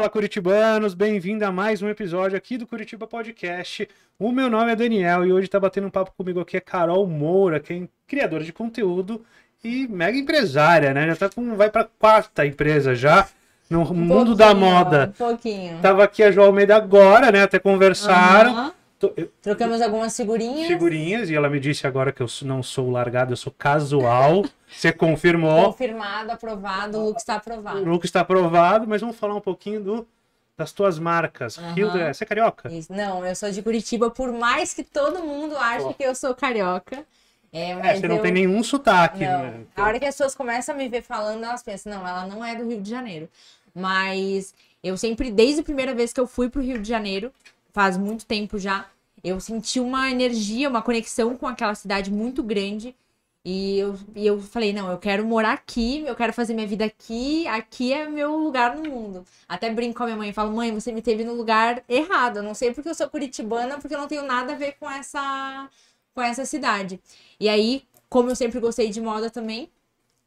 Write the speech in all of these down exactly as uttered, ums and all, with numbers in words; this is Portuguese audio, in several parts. Fala, curitibanos! Bem-vindo a mais um episódio aqui do Curitiba Podcast. O meu nome é Daniel e hoje tá batendo um papo comigo aqui a Carol Moura, que é criadora de conteúdo e mega empresária, né? Já tá com... vai pra quarta empresa já, no um mundo da moda. Um pouquinho. Tava aqui a João Almeida agora, né? Até conversaram. Uhum. Tô, eu, Trocamos algumas figurinhas. Figurinhas, e ela me disse agora que eu não sou largado, eu sou casual. Você confirmou? Confirmado, aprovado, o look está aprovado. O look está aprovado, mas vamos falar um pouquinho do, das tuas marcas. Uhum. Rio Dress, você é carioca? Isso. Não, eu sou de Curitiba, por mais que todo mundo ache oh. que eu sou carioca. É, mas é, você não eu... tem nenhum sotaque. Não. Né? A hora que as pessoas começam a me ver falando, elas pensam, não, ela não é do Rio de Janeiro. Mas eu sempre, desde a primeira vez que eu fui para o Rio de Janeiro, faz muito tempo já, eu senti uma energia, uma conexão com aquela cidade muito grande. E eu, e eu falei, não, eu quero morar aqui, eu quero fazer minha vida aqui, aqui é meu lugar no mundo. Até brinco com a minha mãe e falo, mãe, você me teve no lugar errado. Eu não sei porque eu sou curitibana, porque eu não tenho nada a ver com essa, com essa cidade. E aí, como eu sempre gostei de moda também,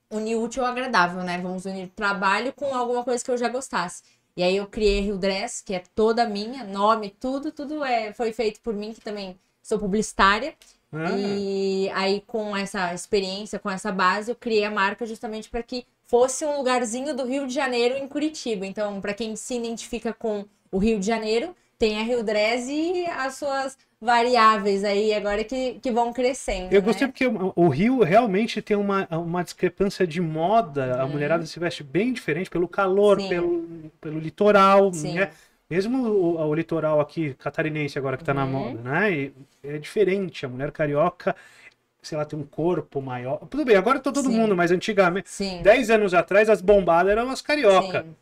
unir útil ao agradável, né? Vamos unir trabalho com alguma coisa que eu já gostasse. E aí eu criei Rio Dress, que é toda minha, nome, tudo, tudo é, foi feito por mim, que também sou publicitária. Ah. E aí com essa experiência, com essa base, eu criei a marca justamente para que fosse um lugarzinho do Rio de Janeiro em Curitiba. Então, para quem se identifica com o Rio de Janeiro, tem a Rio Dress e as suas variáveis aí agora que, que vão crescendo. Eu gostei, né? Porque o, o Rio realmente tem uma, uma discrepância de moda. Hum. A mulherada se veste bem diferente pelo calor, pelo, pelo litoral, né? Mesmo o, o litoral aqui catarinense agora que tá hum. na moda, né? E é diferente, a mulher carioca, sei lá, tem um corpo maior. Tudo bem, agora tá todo Sim. mundo, mas antigamente, Sim. dez anos atrás, as bombadas eram as carioca. Sim.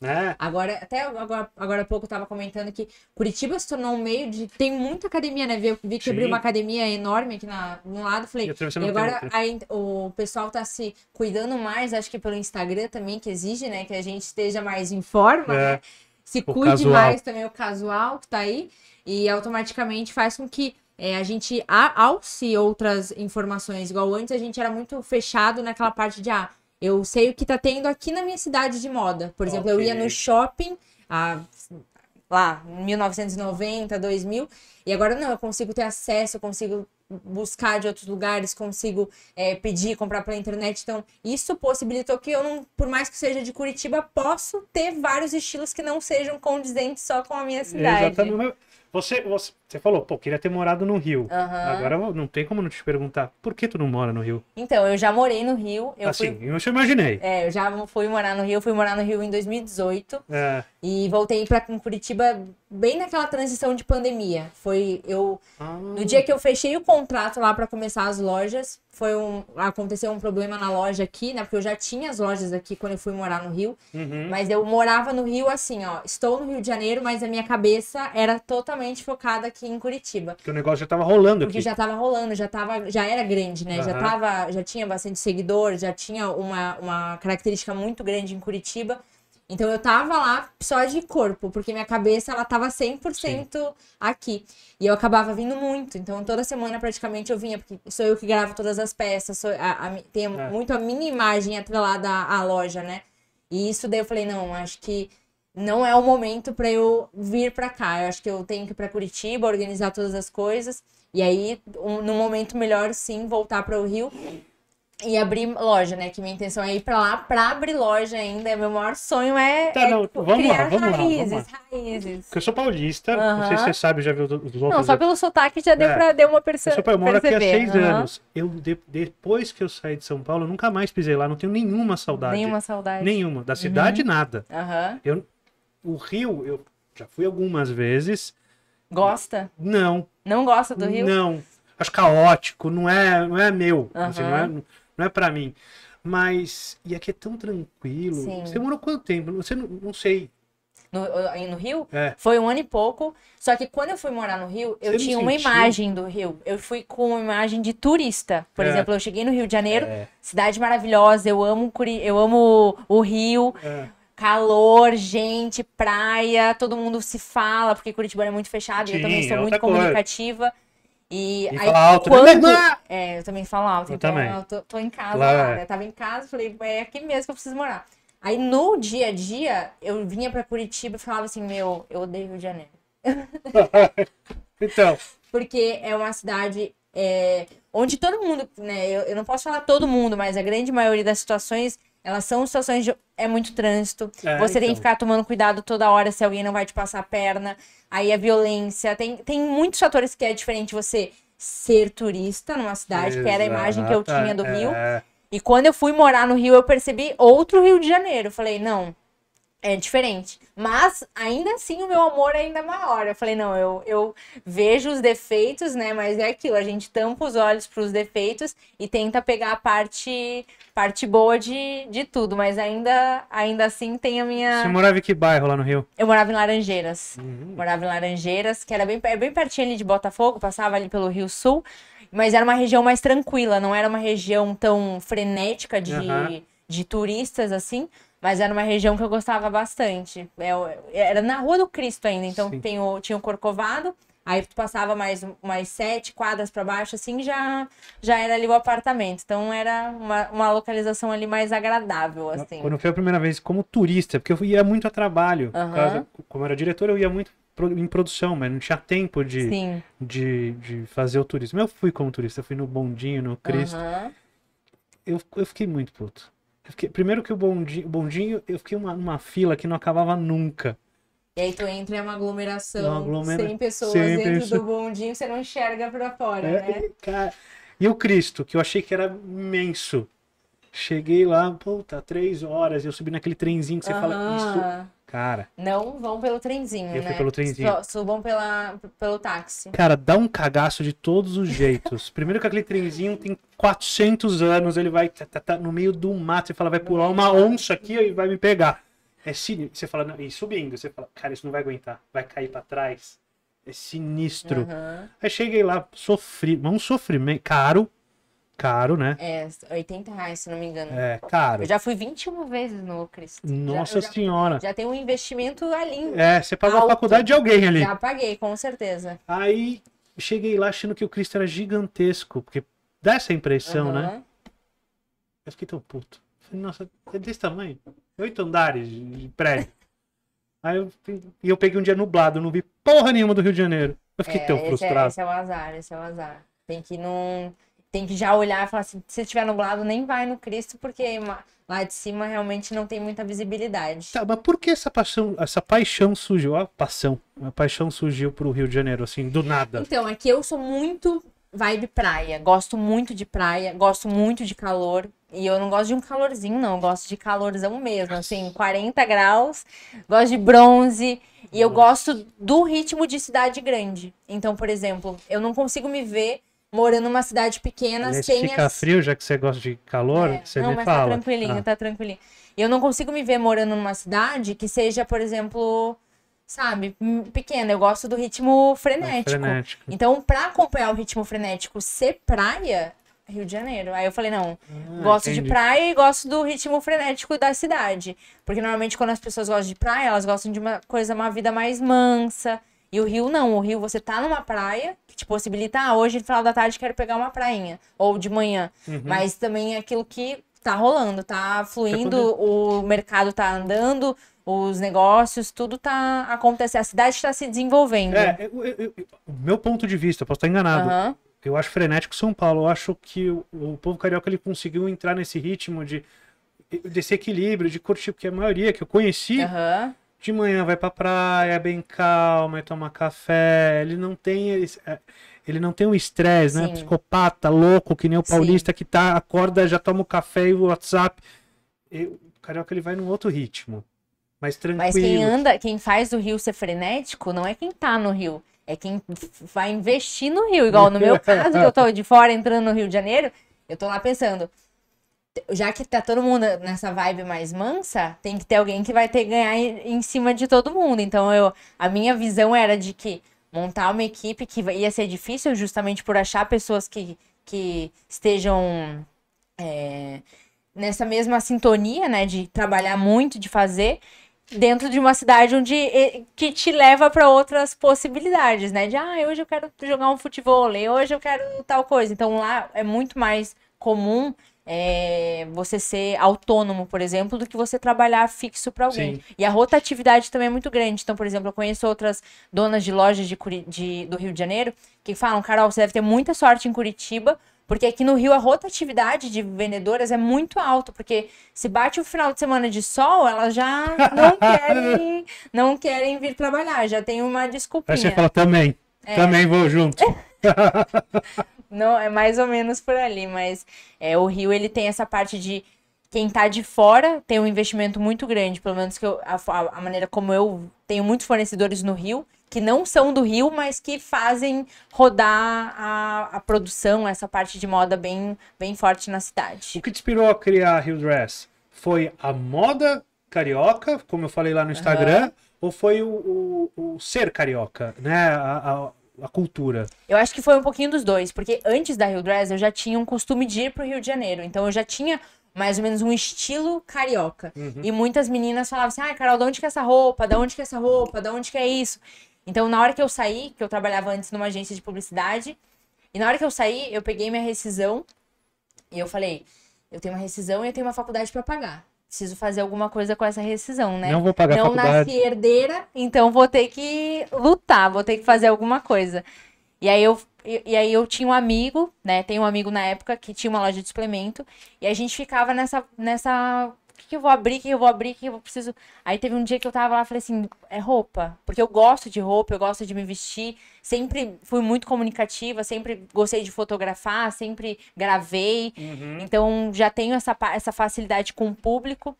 É. Agora, até agora, agora há pouco eu tava comentando que Curitiba se tornou um meio de... Tem muita academia, né? Vi, vi que abriu uma academia enorme aqui na, no lado. Falei, e, e agora aí, o pessoal tá se cuidando mais, acho que pelo Instagram também, que exige, né? Que a gente esteja mais em forma, é. né? Se o cuide casual. Mais também o casual que tá aí. E automaticamente faz com que é, a gente alce outras informações. Igual antes a gente era muito fechado naquela parte de... Ah, eu sei o que tá tendo aqui na minha cidade de moda. Por exemplo, okay. eu ia no shopping a, lá em mil novecentos e noventa, dois mil. E agora não, eu consigo ter acesso, eu consigo buscar de outros lugares, consigo é, pedir, comprar pela internet. Então, isso possibilitou que eu, não, por mais que seja de Curitiba, posso ter vários estilos que não sejam condizentes só com a minha cidade. Exatamente. Você, você, você falou, pô, queria ter morado no Rio. Uhum. Agora não tem como não te perguntar, por que tu não mora no Rio? Então, eu já morei no Rio. Eu assim, fui, eu já imaginei. É, eu já fui morar no Rio, fui morar no Rio em dois mil e dezoito. É. E voltei pra Curitiba bem naquela transição de pandemia. Foi eu... Ah. No dia que eu fechei o contrato lá pra começar as lojas, foi um, aconteceu um problema na loja aqui, né? Porque eu já tinha as lojas aqui quando eu fui morar no Rio. Uhum. Mas eu morava no Rio assim, ó. Estou no Rio de Janeiro, mas a minha cabeça era totalmente focada aqui em Curitiba. Porque o negócio já tava rolando aqui. Porque já tava rolando, já, tava, já era grande, né? Uhum. Já, tava, já tinha bastante seguidor, já tinha uma, uma característica muito grande em Curitiba. Então eu tava lá só de corpo, porque minha cabeça ela tava cem por cento Sim. aqui. E eu acabava vindo muito. Então toda semana praticamente eu vinha, porque sou eu que gravo todas as peças, sou a, a, tenho é. muito a minha imagem atrelada à, à loja, né? E isso daí eu falei, não, acho que não é o momento para eu vir para cá. Eu acho que eu tenho que ir para Curitiba, organizar todas as coisas. E aí, um, num momento melhor, sim, voltar para o Rio e abrir loja, né? Que minha intenção é ir para lá para abrir loja ainda. Meu maior sonho é, tá, é não, vamos criar lá, vamos raízes, lá, vamos raízes. Porque eu sou paulista, uhum. não sei se você sabe, já viu os outros... Não, só pelo sotaque já deu, é. pra, deu uma perce... eu sou, eu moro perceber. Eu aqui há seis uhum. anos. Eu, de, depois que eu saí de São Paulo, eu nunca mais pisei lá. Não tenho nenhuma saudade. Nenhuma saudade. Nenhuma. Da cidade, uhum. nada. Uhum. Eu... O Rio, eu já fui algumas vezes. Gosta? Não. Não gosta do Rio? Não. Acho caótico, não é, não é meu. Uhum. Assim, não é, não é pra mim. Mas, e aqui é tão tranquilo. Sim. Você morou quanto tempo? Você não, não sei. No, no Rio? É. Foi um ano e pouco. Só que quando eu fui morar no Rio, eu Você tinha uma imagem do Rio. Eu fui com uma imagem de turista. Por é. exemplo, eu cheguei no Rio de Janeiro. É. Cidade maravilhosa, eu amo, eu amo o Rio. É. Calor, gente, praia, todo mundo se fala, porque Curitiba é muito fechado, Sim, eu também sou é muito comunicativa. Coisa. E, e aí, alto, quando... né? É, eu também falo alto, eu então também. eu tô, tô em casa, claro. eu tava em casa, falei, é aqui mesmo que eu preciso morar. Aí no dia a dia, eu vinha pra Curitiba e falava assim, meu, eu odeio o Rio de Janeiro. Então. Porque é uma cidade é, onde todo mundo, né, eu, eu não posso falar todo mundo, mas a grande maioria das situações, elas são situações de... É muito trânsito, é, você então. tem que ficar tomando cuidado toda hora se alguém não vai te passar a perna, aí a violência, tem, tem muitos fatores que é diferente você ser turista numa cidade, exato, que era a imagem que eu tinha do é. Rio. E quando eu fui morar no Rio, eu percebi outro Rio de Janeiro. Eu falei, não, é diferente. Mas, ainda assim, o meu amor é ainda maior. Eu falei, não, eu, eu vejo os defeitos, né? Mas é aquilo, a gente tampa os olhos para os defeitos e tenta pegar a parte, parte boa de, de tudo. Mas ainda, ainda assim tem a minha... Você morava em que bairro lá no Rio? Eu morava em Laranjeiras. Uhum. Morava em Laranjeiras, que era bem, bem pertinho ali de Botafogo, passava ali pelo Rio Sul. Mas era uma região mais tranquila, não era uma região tão frenética de, uhum. de turistas, assim. Mas era uma região que eu gostava bastante. Eu, era na Rua do Cristo ainda, então tem o, tinha o Corcovado. Aí tu passava mais, mais sete quadras para baixo, assim, já, já era ali o apartamento. Então era uma, uma localização ali mais agradável, assim. Quando foi a primeira vez como turista, porque eu ia muito a trabalho. Uhum. Caso, como era diretora, eu ia muito... em produção, mas não tinha tempo de, de, de fazer o turismo. Eu fui como turista, eu fui no bondinho, no Cristo. Uhum. Eu, eu fiquei muito puto. Eu fiquei, primeiro que o bondinho, bondinho eu fiquei uma, uma fila que não acabava nunca. E aí tu entra em uma aglomeração, uma aglomera... cem pessoas dentro pessoa... do bondinho, você não enxerga pra fora, é, né? E, cara... e o Cristo, que eu achei que era imenso. Cheguei lá, puta, três horas, eu subi naquele trenzinho que você uhum. fala, isso... Cara. Não vão pelo trenzinho, eu né? Eu fui pelo trenzinho. Subam pela, pelo táxi. Cara, dá um cagaço de todos os jeitos. Primeiro que aquele trenzinho tem quatrocentos anos, ele vai tá, tá, tá, no meio do mato, você fala, vai pular uma onça aqui e vai me pegar. É sinistro. Você fala, não, e subindo, você fala, cara, isso não vai aguentar, vai cair pra trás. É sinistro. Uhum. Aí cheguei lá, sofri, mas um sofrimento caro. Caro, né? É, oitenta reais, se não me engano. É, caro. Eu já fui vinte e uma vezes no Cristo. Nossa já, Senhora. Já, já tem um investimento ali. É, você pagou a faculdade de alguém ali. Já paguei, com certeza. Aí, cheguei lá achando que o Cristo era gigantesco, porque dá essa impressão, uhum. né? Eu fiquei tão puto. Falei, nossa, é desse tamanho? Oito andares de prédio. Aí eu, eu peguei um dia nublado, não vi porra nenhuma do Rio de Janeiro. Eu fiquei é, tão frustrado. É, esse é o azar, esse é o azar. Tem que não... Tem que já olhar e falar assim, se estiver nublado, nem vai no Cristo, porque lá de cima realmente não tem muita visibilidade. Tá, mas por que essa paixão, essa paixão surgiu? A paixão, a paixão surgiu pro Rio de Janeiro, assim, do nada. Então, é que eu sou muito vibe praia, gosto muito de praia, gosto muito de calor. E eu não gosto de um calorzinho, não, eu gosto de calorzão mesmo, assim, quarenta graus, gosto de bronze. E eu gosto do ritmo de cidade grande. Então, por exemplo, eu não consigo me ver... morando numa cidade pequena, sem sem fica as... frio, já que você gosta de calor, é, você não, me mas fala. Tá tranquilinho, ah. tá tranquilinho. Eu não consigo me ver morando numa cidade que seja, por exemplo, sabe, pequena. Eu gosto do ritmo frenético. É frenético. Então, pra acompanhar o ritmo frenético, ser praia, Rio de Janeiro. Aí eu falei, não, ah, gosto entendi. de praia e gosto do ritmo frenético da cidade. Porque normalmente quando as pessoas gostam de praia, elas gostam de uma coisa, uma vida mais mansa. E o Rio não, o Rio você tá numa praia que te possibilita, ah, hoje no final da tarde quero pegar uma prainha, ou de manhã, uhum. mas também é aquilo que tá rolando, tá fluindo, é o mercado tá andando, os negócios, tudo tá acontecendo, a cidade tá se desenvolvendo. É, eu, eu, eu, o meu ponto de vista, eu posso estar enganado, uhum. eu acho frenético São Paulo, eu acho que o, o povo carioca ele conseguiu entrar nesse ritmo de, desse equilíbrio, de curtir, porque a maioria que eu conheci... Uhum. De manhã vai pra praia, bem calma, e toma café. Ele não tem ele não tem um estresse, né? Psicopata, louco, que nem o paulista. Sim. Que tá, acorda, já toma o café e o WhatsApp. E o carioca ele vai num outro ritmo, mais tranquilo. Mas quem anda, quem faz o Rio ser frenético não é quem tá no Rio, é quem vai investir no Rio. Igual no meu caso, que eu tô de fora entrando no Rio de Janeiro, eu tô lá pensando... Já que tá todo mundo nessa vibe mais mansa, tem que ter alguém que vai ter que ganhar em cima de todo mundo. Então, eu, a minha visão era de que montar uma equipe que ia ser difícil justamente por achar pessoas que, que estejam é, nessa mesma sintonia, né? De trabalhar muito, de fazer... dentro de uma cidade onde que te leva para outras possibilidades, né? De, ah, hoje eu quero jogar um futebol, hoje eu quero tal coisa. Então, lá é muito mais comum... é, você ser autônomo, por exemplo, do que você trabalhar fixo para alguém. Sim. E a rotatividade também é muito grande. Então, por exemplo, eu conheço outras donas de lojas de, de, do Rio de Janeiro que falam, Carol, você deve ter muita sorte em Curitiba, porque aqui no Rio a rotatividade de vendedoras é muito alta, porque se bate o final de semana de sol, elas já não querem, não querem vir trabalhar, já tem uma desculpinha. Aí você fala, também, é. também vou junto. Não, é mais ou menos por ali, mas é, o Rio ele tem essa parte de quem tá de fora tem um investimento muito grande, pelo menos que eu, a, a maneira como eu tenho muitos fornecedores no Rio, que não são do Rio, mas que fazem rodar a, a produção, essa parte de moda bem, bem forte na cidade. O que te inspirou a criar a Rio Dress? Foi a moda carioca, como eu falei lá no Instagram, uhum. ou foi o, o, o ser carioca, né? A, a, a cultura? Eu acho que foi um pouquinho dos dois, porque antes da Rio Dress eu já tinha um costume de ir pro Rio de Janeiro, então eu já tinha mais ou menos um estilo carioca. Uhum. E muitas meninas falavam assim, ah, Carol, de onde que é essa roupa? Da onde que é essa roupa? Da onde que é isso? Então, na hora que eu saí, que eu trabalhava antes numa agência de publicidade, e na hora que eu saí, eu peguei minha rescisão, e eu falei, eu tenho uma rescisão e eu tenho uma faculdade para pagar. Preciso fazer alguma coisa com essa rescisão, né? Não vou pagar a faculdade. Não nasci herdeira, então vou ter que lutar, vou ter que fazer alguma coisa. E aí eu, e aí eu tinha um amigo, né? Tem um amigo na época que tinha uma loja de suplemento, e a gente ficava nessa... nessa... O que, que eu vou abrir, o que eu vou abrir, o que eu preciso... Aí teve um dia que eu tava lá e falei assim, é roupa. Porque eu gosto de roupa, eu gosto de me vestir. Sempre fui muito comunicativa, sempre gostei de fotografar, sempre gravei. Uhum. Então, já tenho essa, essa facilidade com o público.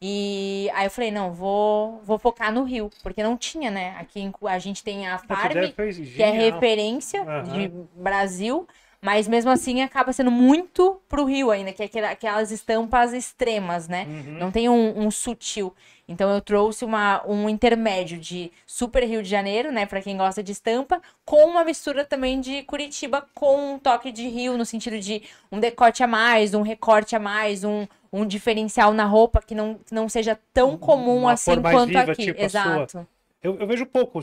E aí eu falei, não, vou, vou focar no Rio. Porque não tinha, né? Aqui a gente tem a Farm, que é referência uhum. de Brasil. Mas mesmo assim acaba sendo muito pro Rio ainda, que é aquelas estampas extremas, né? Uhum. Não tem um, um sutil. Então eu trouxe uma, um intermédio de super Rio de Janeiro, né? Pra quem gosta de estampa, com uma mistura também de Curitiba com um toque de Rio, no sentido de um decote a mais, um recorte a mais, um, um diferencial na roupa que não, que não seja tão comum uma assim quanto viva, aqui. Tipo exato. Eu, eu vejo pouco.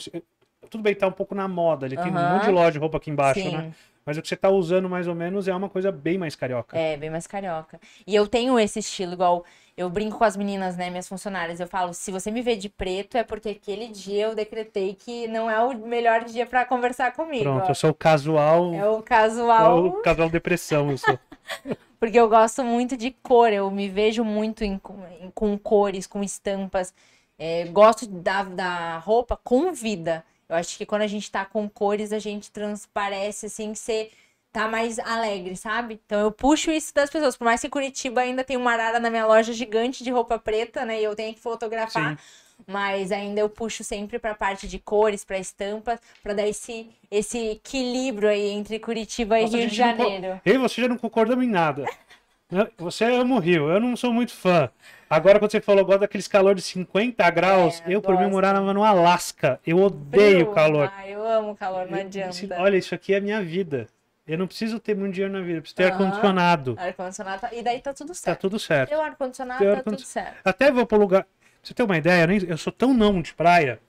Tudo bem, tá um pouco na moda. Ele uhum. tem um monte de loja de roupa aqui embaixo, sim. né? Mas o que você tá usando, mais ou menos, é uma coisa bem mais carioca. É, bem mais carioca. E eu tenho esse estilo, igual... Eu brinco com as meninas, né, minhas funcionárias. Eu falo, se você me vê de preto, é porque aquele dia eu decretei que não é o melhor dia pra conversar comigo. Pronto, ó. Eu sou o casual... É o casual... É o casual depressão, eu sou. Porque eu gosto muito de cor. Eu me vejo muito em, com cores, com estampas. É, gosto da, da roupa com vida. Eu acho que quando a gente tá com cores, a gente transparece, assim, que você tá mais alegre, sabe? Então eu puxo isso das pessoas. Por mais que em Curitiba ainda tem uma arara na minha loja gigante de roupa preta, né? E eu tenho que fotografar. Sim. Mas ainda eu puxo sempre pra parte de cores, pra estampas, pra dar esse, esse equilíbrio aí entre Curitiba e nossa, Rio de Janeiro. Eu e você já não concordamos em nada. Você ama o Rio, eu não sou muito fã. Agora, quando você falou, gosta daqueles calor de cinquenta graus, é, eu, por mim, morava no Alasca. Eu odeio frio, o calor. Ah, eu amo o calor, não eu, adianta. Isso, olha, isso aqui é a minha vida. Eu não preciso ter muito dinheiro na vida, eu preciso ter uhum. ar-condicionado. Ar-condicionado, tá... e daí tá tudo certo. Tá tudo certo. Teu ar-condicionado ar tá tudo certo. Até vou pro lugar... Pra você ter uma ideia, eu, nem... eu sou tão não de praia,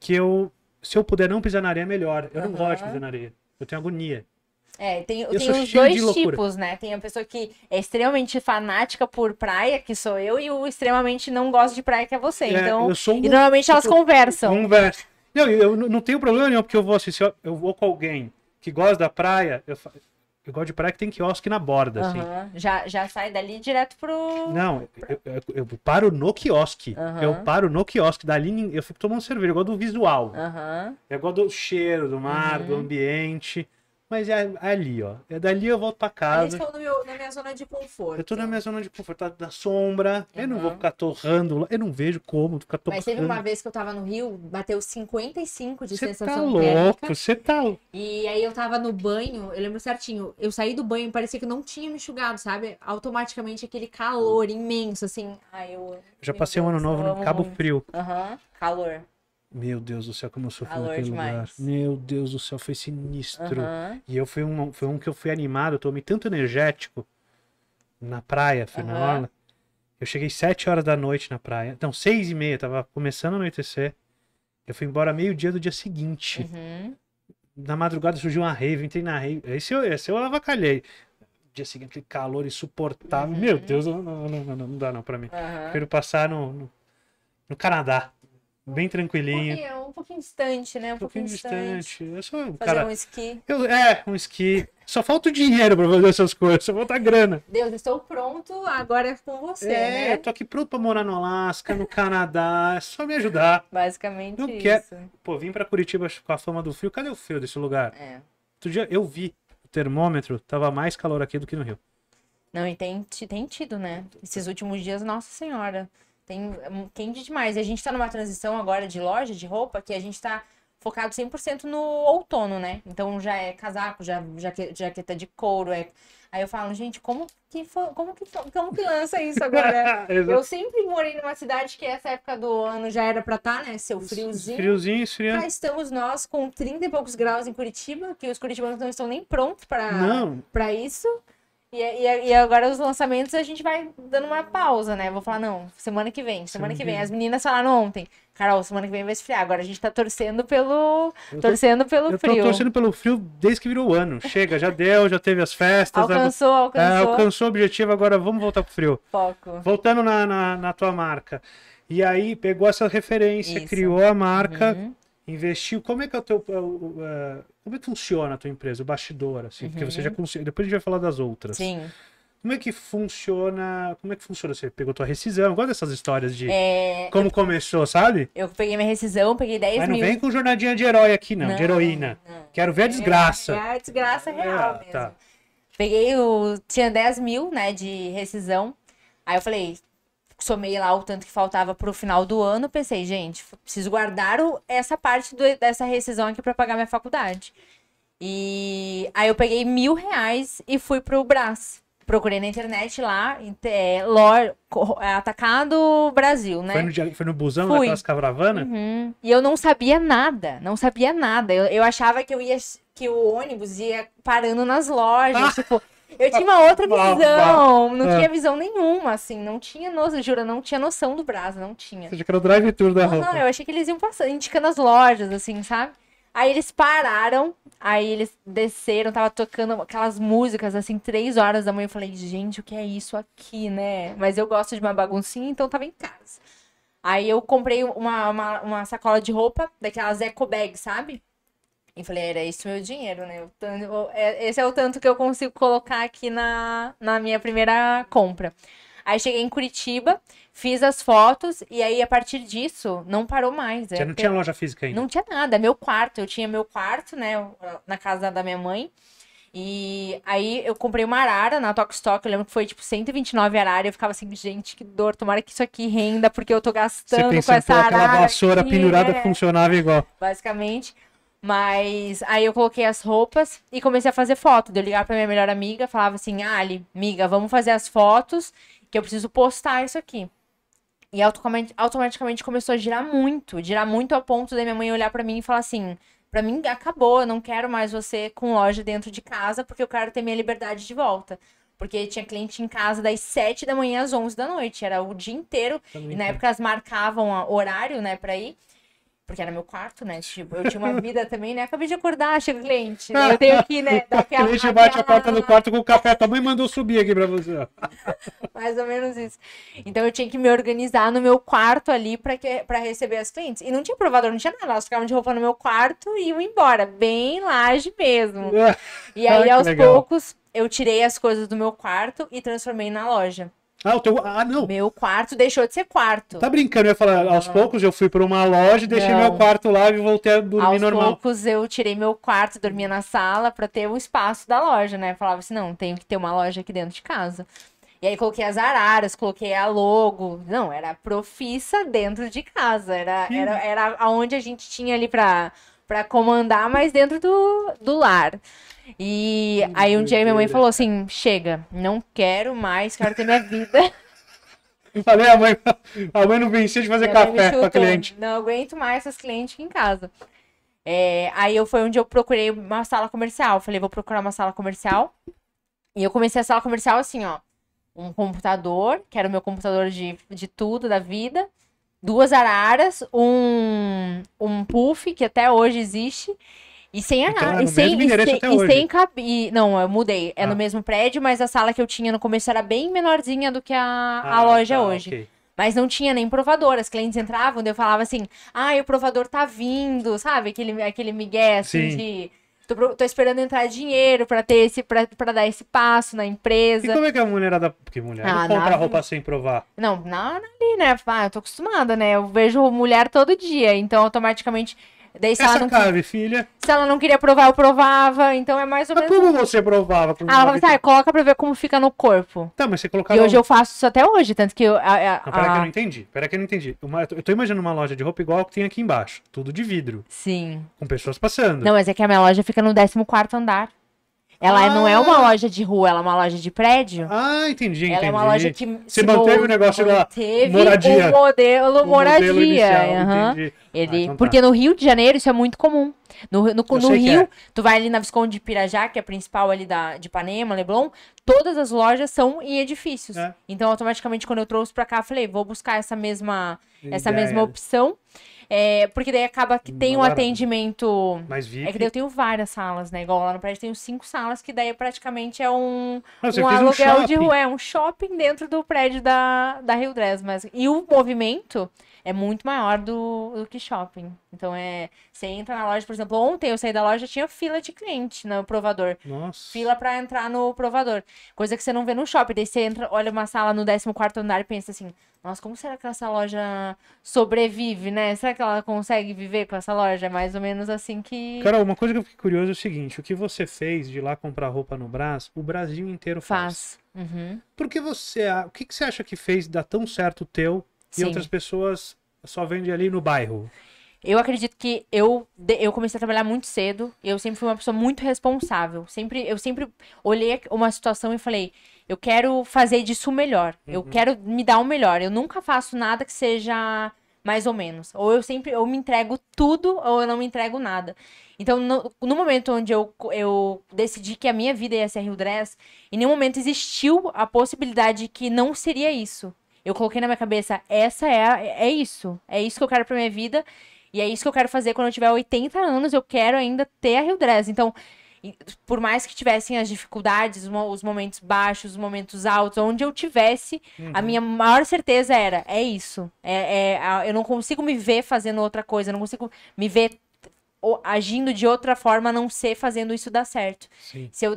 que eu, se eu puder não pisar na areia, melhor. Eu uhum. não gosto de pisar na areia. Eu tenho agonia. É, tem, tem os dois tipos, né? Tem a pessoa que é extremamente fanática por praia, que sou eu, e o extremamente não gosta de praia, que é você. É, então, eu sou um... E normalmente elas conversam. Conversa. Não, eu não tenho problema nenhum, porque eu vou assistir, eu, eu vou com alguém que gosta da praia, eu, eu gosto de praia que tem quiosque na borda, uhum. assim. Já, já sai dali direto pro... Não, eu, eu, eu paro no quiosque. Uhum. Eu paro no quiosque, dali eu fico tomando cerveja, eu gosto do visual. Uhum. Eu gosto do cheiro, do mar, uhum. do ambiente... Mas é ali, ó. É dali eu volto pra casa. Eles estão no meu, na minha zona de conforto. Eu tô na minha zona de conforto, da sombra. Uhum. Eu não vou ficar torrando lá. Eu não vejo como ficar torrando. Mas teve uma vez que eu tava no Rio, bateu cinquenta e cinco de sensação térmica. Você tá louco, você tá... E aí eu tava no banho, eu lembro certinho. Eu saí do banho, parecia que não tinha me enxugado, sabe? Automaticamente aquele calor imenso, assim. Ai, eu... eu já passei um ano novo no Cabo Frio. Aham, uhum. calor. Meu Deus do céu, como eu sofri naquele lugar. Meu Deus do céu, foi sinistro. Uhum. E eu fui um, foi um que eu fui animado, eu tomei tanto energético na praia, fui uhum. na orla. Eu cheguei sete horas da noite na praia. Não, seis e meia, tava começando a anoitecer. Eu fui embora meio-dia do dia seguinte. Uhum. Na madrugada surgiu uma rave, entrei na rave. Esse eu, esse eu avacalhei. dia seguinte, aquele calor insuportável. Uhum. Meu Deus, não, não, não, não dá não pra mim. Uhum. Prefiro passar no, no, no Canadá. Bem tranquilinho. Um pouquinho, um pouquinho distante, né? Um, um pouquinho, pouquinho distante. distante. Eu sou um fazer cara... um esqui. Eu, é, um esqui. Só falta o dinheiro pra fazer essas coisas. Só falta a grana. Deus, estou pronto agora com você, é, né? É, tô aqui pronto pra morar no Alasca, no Canadá. É só me ajudar. Basicamente não isso. Quer... Pô, vim pra Curitiba com a fama do frio. Cadê o frio desse lugar? É. Outro dia eu vi o termômetro. Tava mais calor aqui do que no Rio. Não, e tem, tem tido, né? Esses últimos dias, Nossa Senhora... Tem quente demais. E a gente tá numa transição agora de loja, de roupa, que a gente tá focado cem por cento no outono, né? Então já é casaco, já jaqueta de couro. É... Aí eu falo, gente, como que, foi, como que, como que lança isso agora? Eu sempre morei numa cidade que essa época do ano já era pra tá, né? Seu friozinho. Friozinho, esfriando. Cá estamos nós com trinta e poucos graus em Curitiba, que os curitibanos não estão nem prontos pra, pra isso. E, e, e agora os lançamentos a gente vai dando uma pausa, né? Vou falar, não, semana que vem, semana que vem. As meninas falaram ontem, Carol, semana que vem vai esfriar. Agora a gente tá torcendo pelo, tô, torcendo pelo eu frio. Eu tô torcendo pelo frio desde que virou o ano. Chega, já deu, já teve as festas. Alcançou, agora, alcançou. É, alcançou o objetivo, agora vamos voltar pro frio. Foco. Voltando na, na, na tua marca. E aí pegou essa referência, isso, criou a marca, uhum, investiu. Como é que é o teu... Uh, Como é que funciona a tua empresa, o bastidor, assim? Uhum. Porque você já conseguiu. Depois a gente vai falar das outras. Sim. Como é que funciona? Como é que funciona? Você pegou tua rescisão? Gosto dessas histórias de é... como eu... começou, sabe? Eu peguei minha rescisão, peguei dez mil. Mas não mil... vem com jornadinha de herói aqui, não, não de heroína. Não. Quero ver a desgraça. É, é a desgraça real, ah, mesmo. Tá. Peguei o. Tinha dez mil, né, de rescisão. Aí eu falei, somei lá o tanto que faltava pro final do ano, pensei, gente, preciso guardar o, essa parte do, dessa rescisão aqui pra pagar minha faculdade. E aí eu peguei mil reais e fui pro Brás. Procurei na internet lá, é, lor, atacado Brasil, né? Foi no, foi no busão, fui naquelas caravanas? Uhum. E eu não sabia nada, não sabia nada. Eu, eu achava que eu ia, que o ônibus ia parando nas lojas, ah! tipo... Eu tinha uma outra visão, não é. tinha visão nenhuma, assim, não tinha noção, juro, não tinha noção do Brás, não tinha. Você era o drive-thru da roupa. Não, eu achei que eles iam passando, indicando as lojas, assim, sabe? Aí eles pararam, aí eles desceram, tava tocando aquelas músicas, assim, três horas da manhã, eu falei, gente, o que é isso aqui, né? Mas eu gosto de uma baguncinha, então tava em casa. Aí eu comprei uma, uma, uma sacola de roupa, daquelas eco-bags, sabe? E falei, era esse o meu dinheiro, né? Eu, esse é o tanto que eu consigo colocar aqui na, na minha primeira compra. Aí cheguei em Curitiba, fiz as fotos e aí a partir disso não parou mais. Você não tinha loja física ainda? Não tinha nada, meu quarto. Eu tinha meu quarto, né? Na casa da minha mãe. E aí eu comprei uma arara na Tok&Stok, eu lembro que foi tipo cento e vinte e nove arara, eu ficava assim, gente, que dor, tomara que isso aqui renda, porque eu tô gastando com essa arara. Aquela vassoura pendurada funcionava igual. Basicamente. Mas aí eu coloquei as roupas e comecei a fazer foto. Deu ligar pra minha melhor amiga, falava assim, Ali, amiga, vamos fazer as fotos que eu preciso postar isso aqui. E automaticamente começou a girar muito, girar muito ao ponto da minha mãe olhar pra mim e falar assim, pra mim acabou, eu não quero mais você com loja dentro de casa porque eu quero ter minha liberdade de volta. Porque tinha cliente em casa das sete da manhã às onze da noite, era o dia inteiro. Também e na época elas marcavam o horário, né, pra ir. Porque era meu quarto, né? Tipo, eu tinha uma vida também, né? Acabei de acordar, chega o cliente. Né? Eu tenho aqui, né? Daqui a pouco. O cliente bate a porta do quarto com o café. Tua mãe mandou subir aqui pra você, ó. Mais ou menos isso. Então eu tinha que me organizar no meu quarto ali pra, que... pra receber as clientes. E não tinha provador, não tinha nada. Elas ficavam de roupa no meu quarto e iam embora. Bem laje mesmo. E aí, aos legal. poucos, eu tirei as coisas do meu quarto e transformei na loja. Ah, o teu... ah, não. Meu quarto deixou de ser quarto. Tá brincando, eu ia falar, não. aos poucos eu fui pra uma loja, deixei não. meu quarto lá e voltei a dormir aos normal. Aos poucos eu tirei meu quarto, dormia na sala pra ter o espaço da loja, né? Falava assim, não, tenho que ter uma loja aqui dentro de casa. E aí coloquei as araras, coloquei a logo. Não, era profissa dentro de casa. Era, era, era onde a gente tinha ali pra, pra comandar, mas dentro do, do lar. E aí um dia minha mãe falou assim, chega, não quero mais, quero ter minha vida. Eu falei, a mãe, a mãe não vencia de fazer café com a cliente. Não aguento mais essas clientes aqui em casa. É, aí eu, foi onde eu procurei uma sala comercial, falei, vou procurar uma sala comercial. E eu comecei a sala comercial assim, ó, um computador, que era o meu computador de, de tudo, da vida. Duas araras, um, um puff, que até hoje existe. E sem a nada. E sem, e sem, até e hoje. sem cab... e, Não, eu mudei. É ah. no mesmo prédio, mas a sala que eu tinha no começo era bem menorzinha do que a, ah, a loja tá, hoje. Okay. Mas não tinha nem provador. As clientes entravam, daí eu falava assim, ah, o provador tá vindo, sabe? Aquele, aquele migué, assim, Sim. de... Tô, tô esperando entrar dinheiro pra, ter esse, pra, pra dar esse passo na empresa. E como é que a mulherada... Porque mulher ah, não compra na... roupa sem provar. Não, na, ali, né? Ah, eu tô acostumada, né? Eu vejo mulher todo dia, então automaticamente... Daí, se, ela não... cabe, filha. se ela não queria provar, eu provava, então é mais ou menos... Mas como você provava? Como ah, ela falava, tá, coloca pra ver como fica no corpo. Tá, mas você colocava... E hoje eu faço isso até hoje, tanto que eu... A, a, não, pera a... que eu não entendi, pera que eu não entendi. Uma, eu tô imaginando uma loja de roupa igual que tem aqui embaixo, tudo de vidro. Sim. Com pessoas passando. Não, mas é que a minha loja fica no décimo quarto andar. Ela ah. não é uma loja de rua, ela é uma loja de prédio. Ah, entendi, entendi. Ela é uma loja que... Você manteve o negócio lá, moradia. O modelo o moradia. Modelo inicial, uhum. Ele... Ah, então tá. Porque no Rio de Janeiro isso é muito comum. No, no, no Rio, é. tu vai ali na Visconde de Pirajá, que é a principal ali da, de Ipanema, Leblon, todas as lojas são em edifícios. É. Então, automaticamente, quando eu trouxe pra cá, eu falei, vou buscar essa mesma, essa mesma opção. É, porque daí acaba que tem um atendimento... Mas V I P. É que daí eu tenho várias salas, né? Igual lá no prédio, tenho cinco salas, que daí praticamente é um, Nossa, um aluguel um de rua. É um shopping dentro do prédio da, da Rio Dress. Mas... E o movimento é muito maior do, do que shopping. Então, é, você entra na loja, por exemplo, ontem eu saí da loja, tinha fila de cliente no provador. Nossa. Fila pra entrar no provador. Coisa que você não vê no shopping. Daí você entra, olha uma sala no décimo quarto andar e pensa assim... Nossa, como será que essa loja sobrevive, né? Será que ela consegue viver com essa loja? É mais ou menos assim que... Carol, uma coisa que eu fiquei curioso é o seguinte. O que você fez de ir lá comprar roupa no Brás, o Brasil inteiro faz. Faz. Uhum. Por que você... O que você acha que fez dar tão certo o teu Sim. e outras pessoas só vendem ali no bairro? Eu acredito que eu, eu comecei a trabalhar muito cedo. Eu sempre fui uma pessoa muito responsável. Sempre, eu sempre olhei uma situação e falei... Eu quero fazer disso o melhor. Uhum. Eu quero me dar o melhor. Eu nunca faço nada que seja mais ou menos. Ou eu sempre eu me entrego tudo ou eu não me entrego nada. Então, no, no momento onde eu, eu decidi que a minha vida ia ser Rio Dress, em nenhum momento existiu a possibilidade de que não seria isso. Eu coloquei na minha cabeça, essa é, a, é isso. É isso que eu quero pra minha vida. E é isso que eu quero fazer quando eu tiver oitenta anos. Eu quero ainda ter a Rio Dress. Então... Por mais que tivessem as dificuldades, os momentos baixos, os momentos altos, onde eu tivesse, uhum. a minha maior certeza era, é isso. É, é, eu não consigo me ver fazendo outra coisa, eu não consigo me ver agindo de outra forma, a não ser fazendo isso dar certo. Sim. Se eu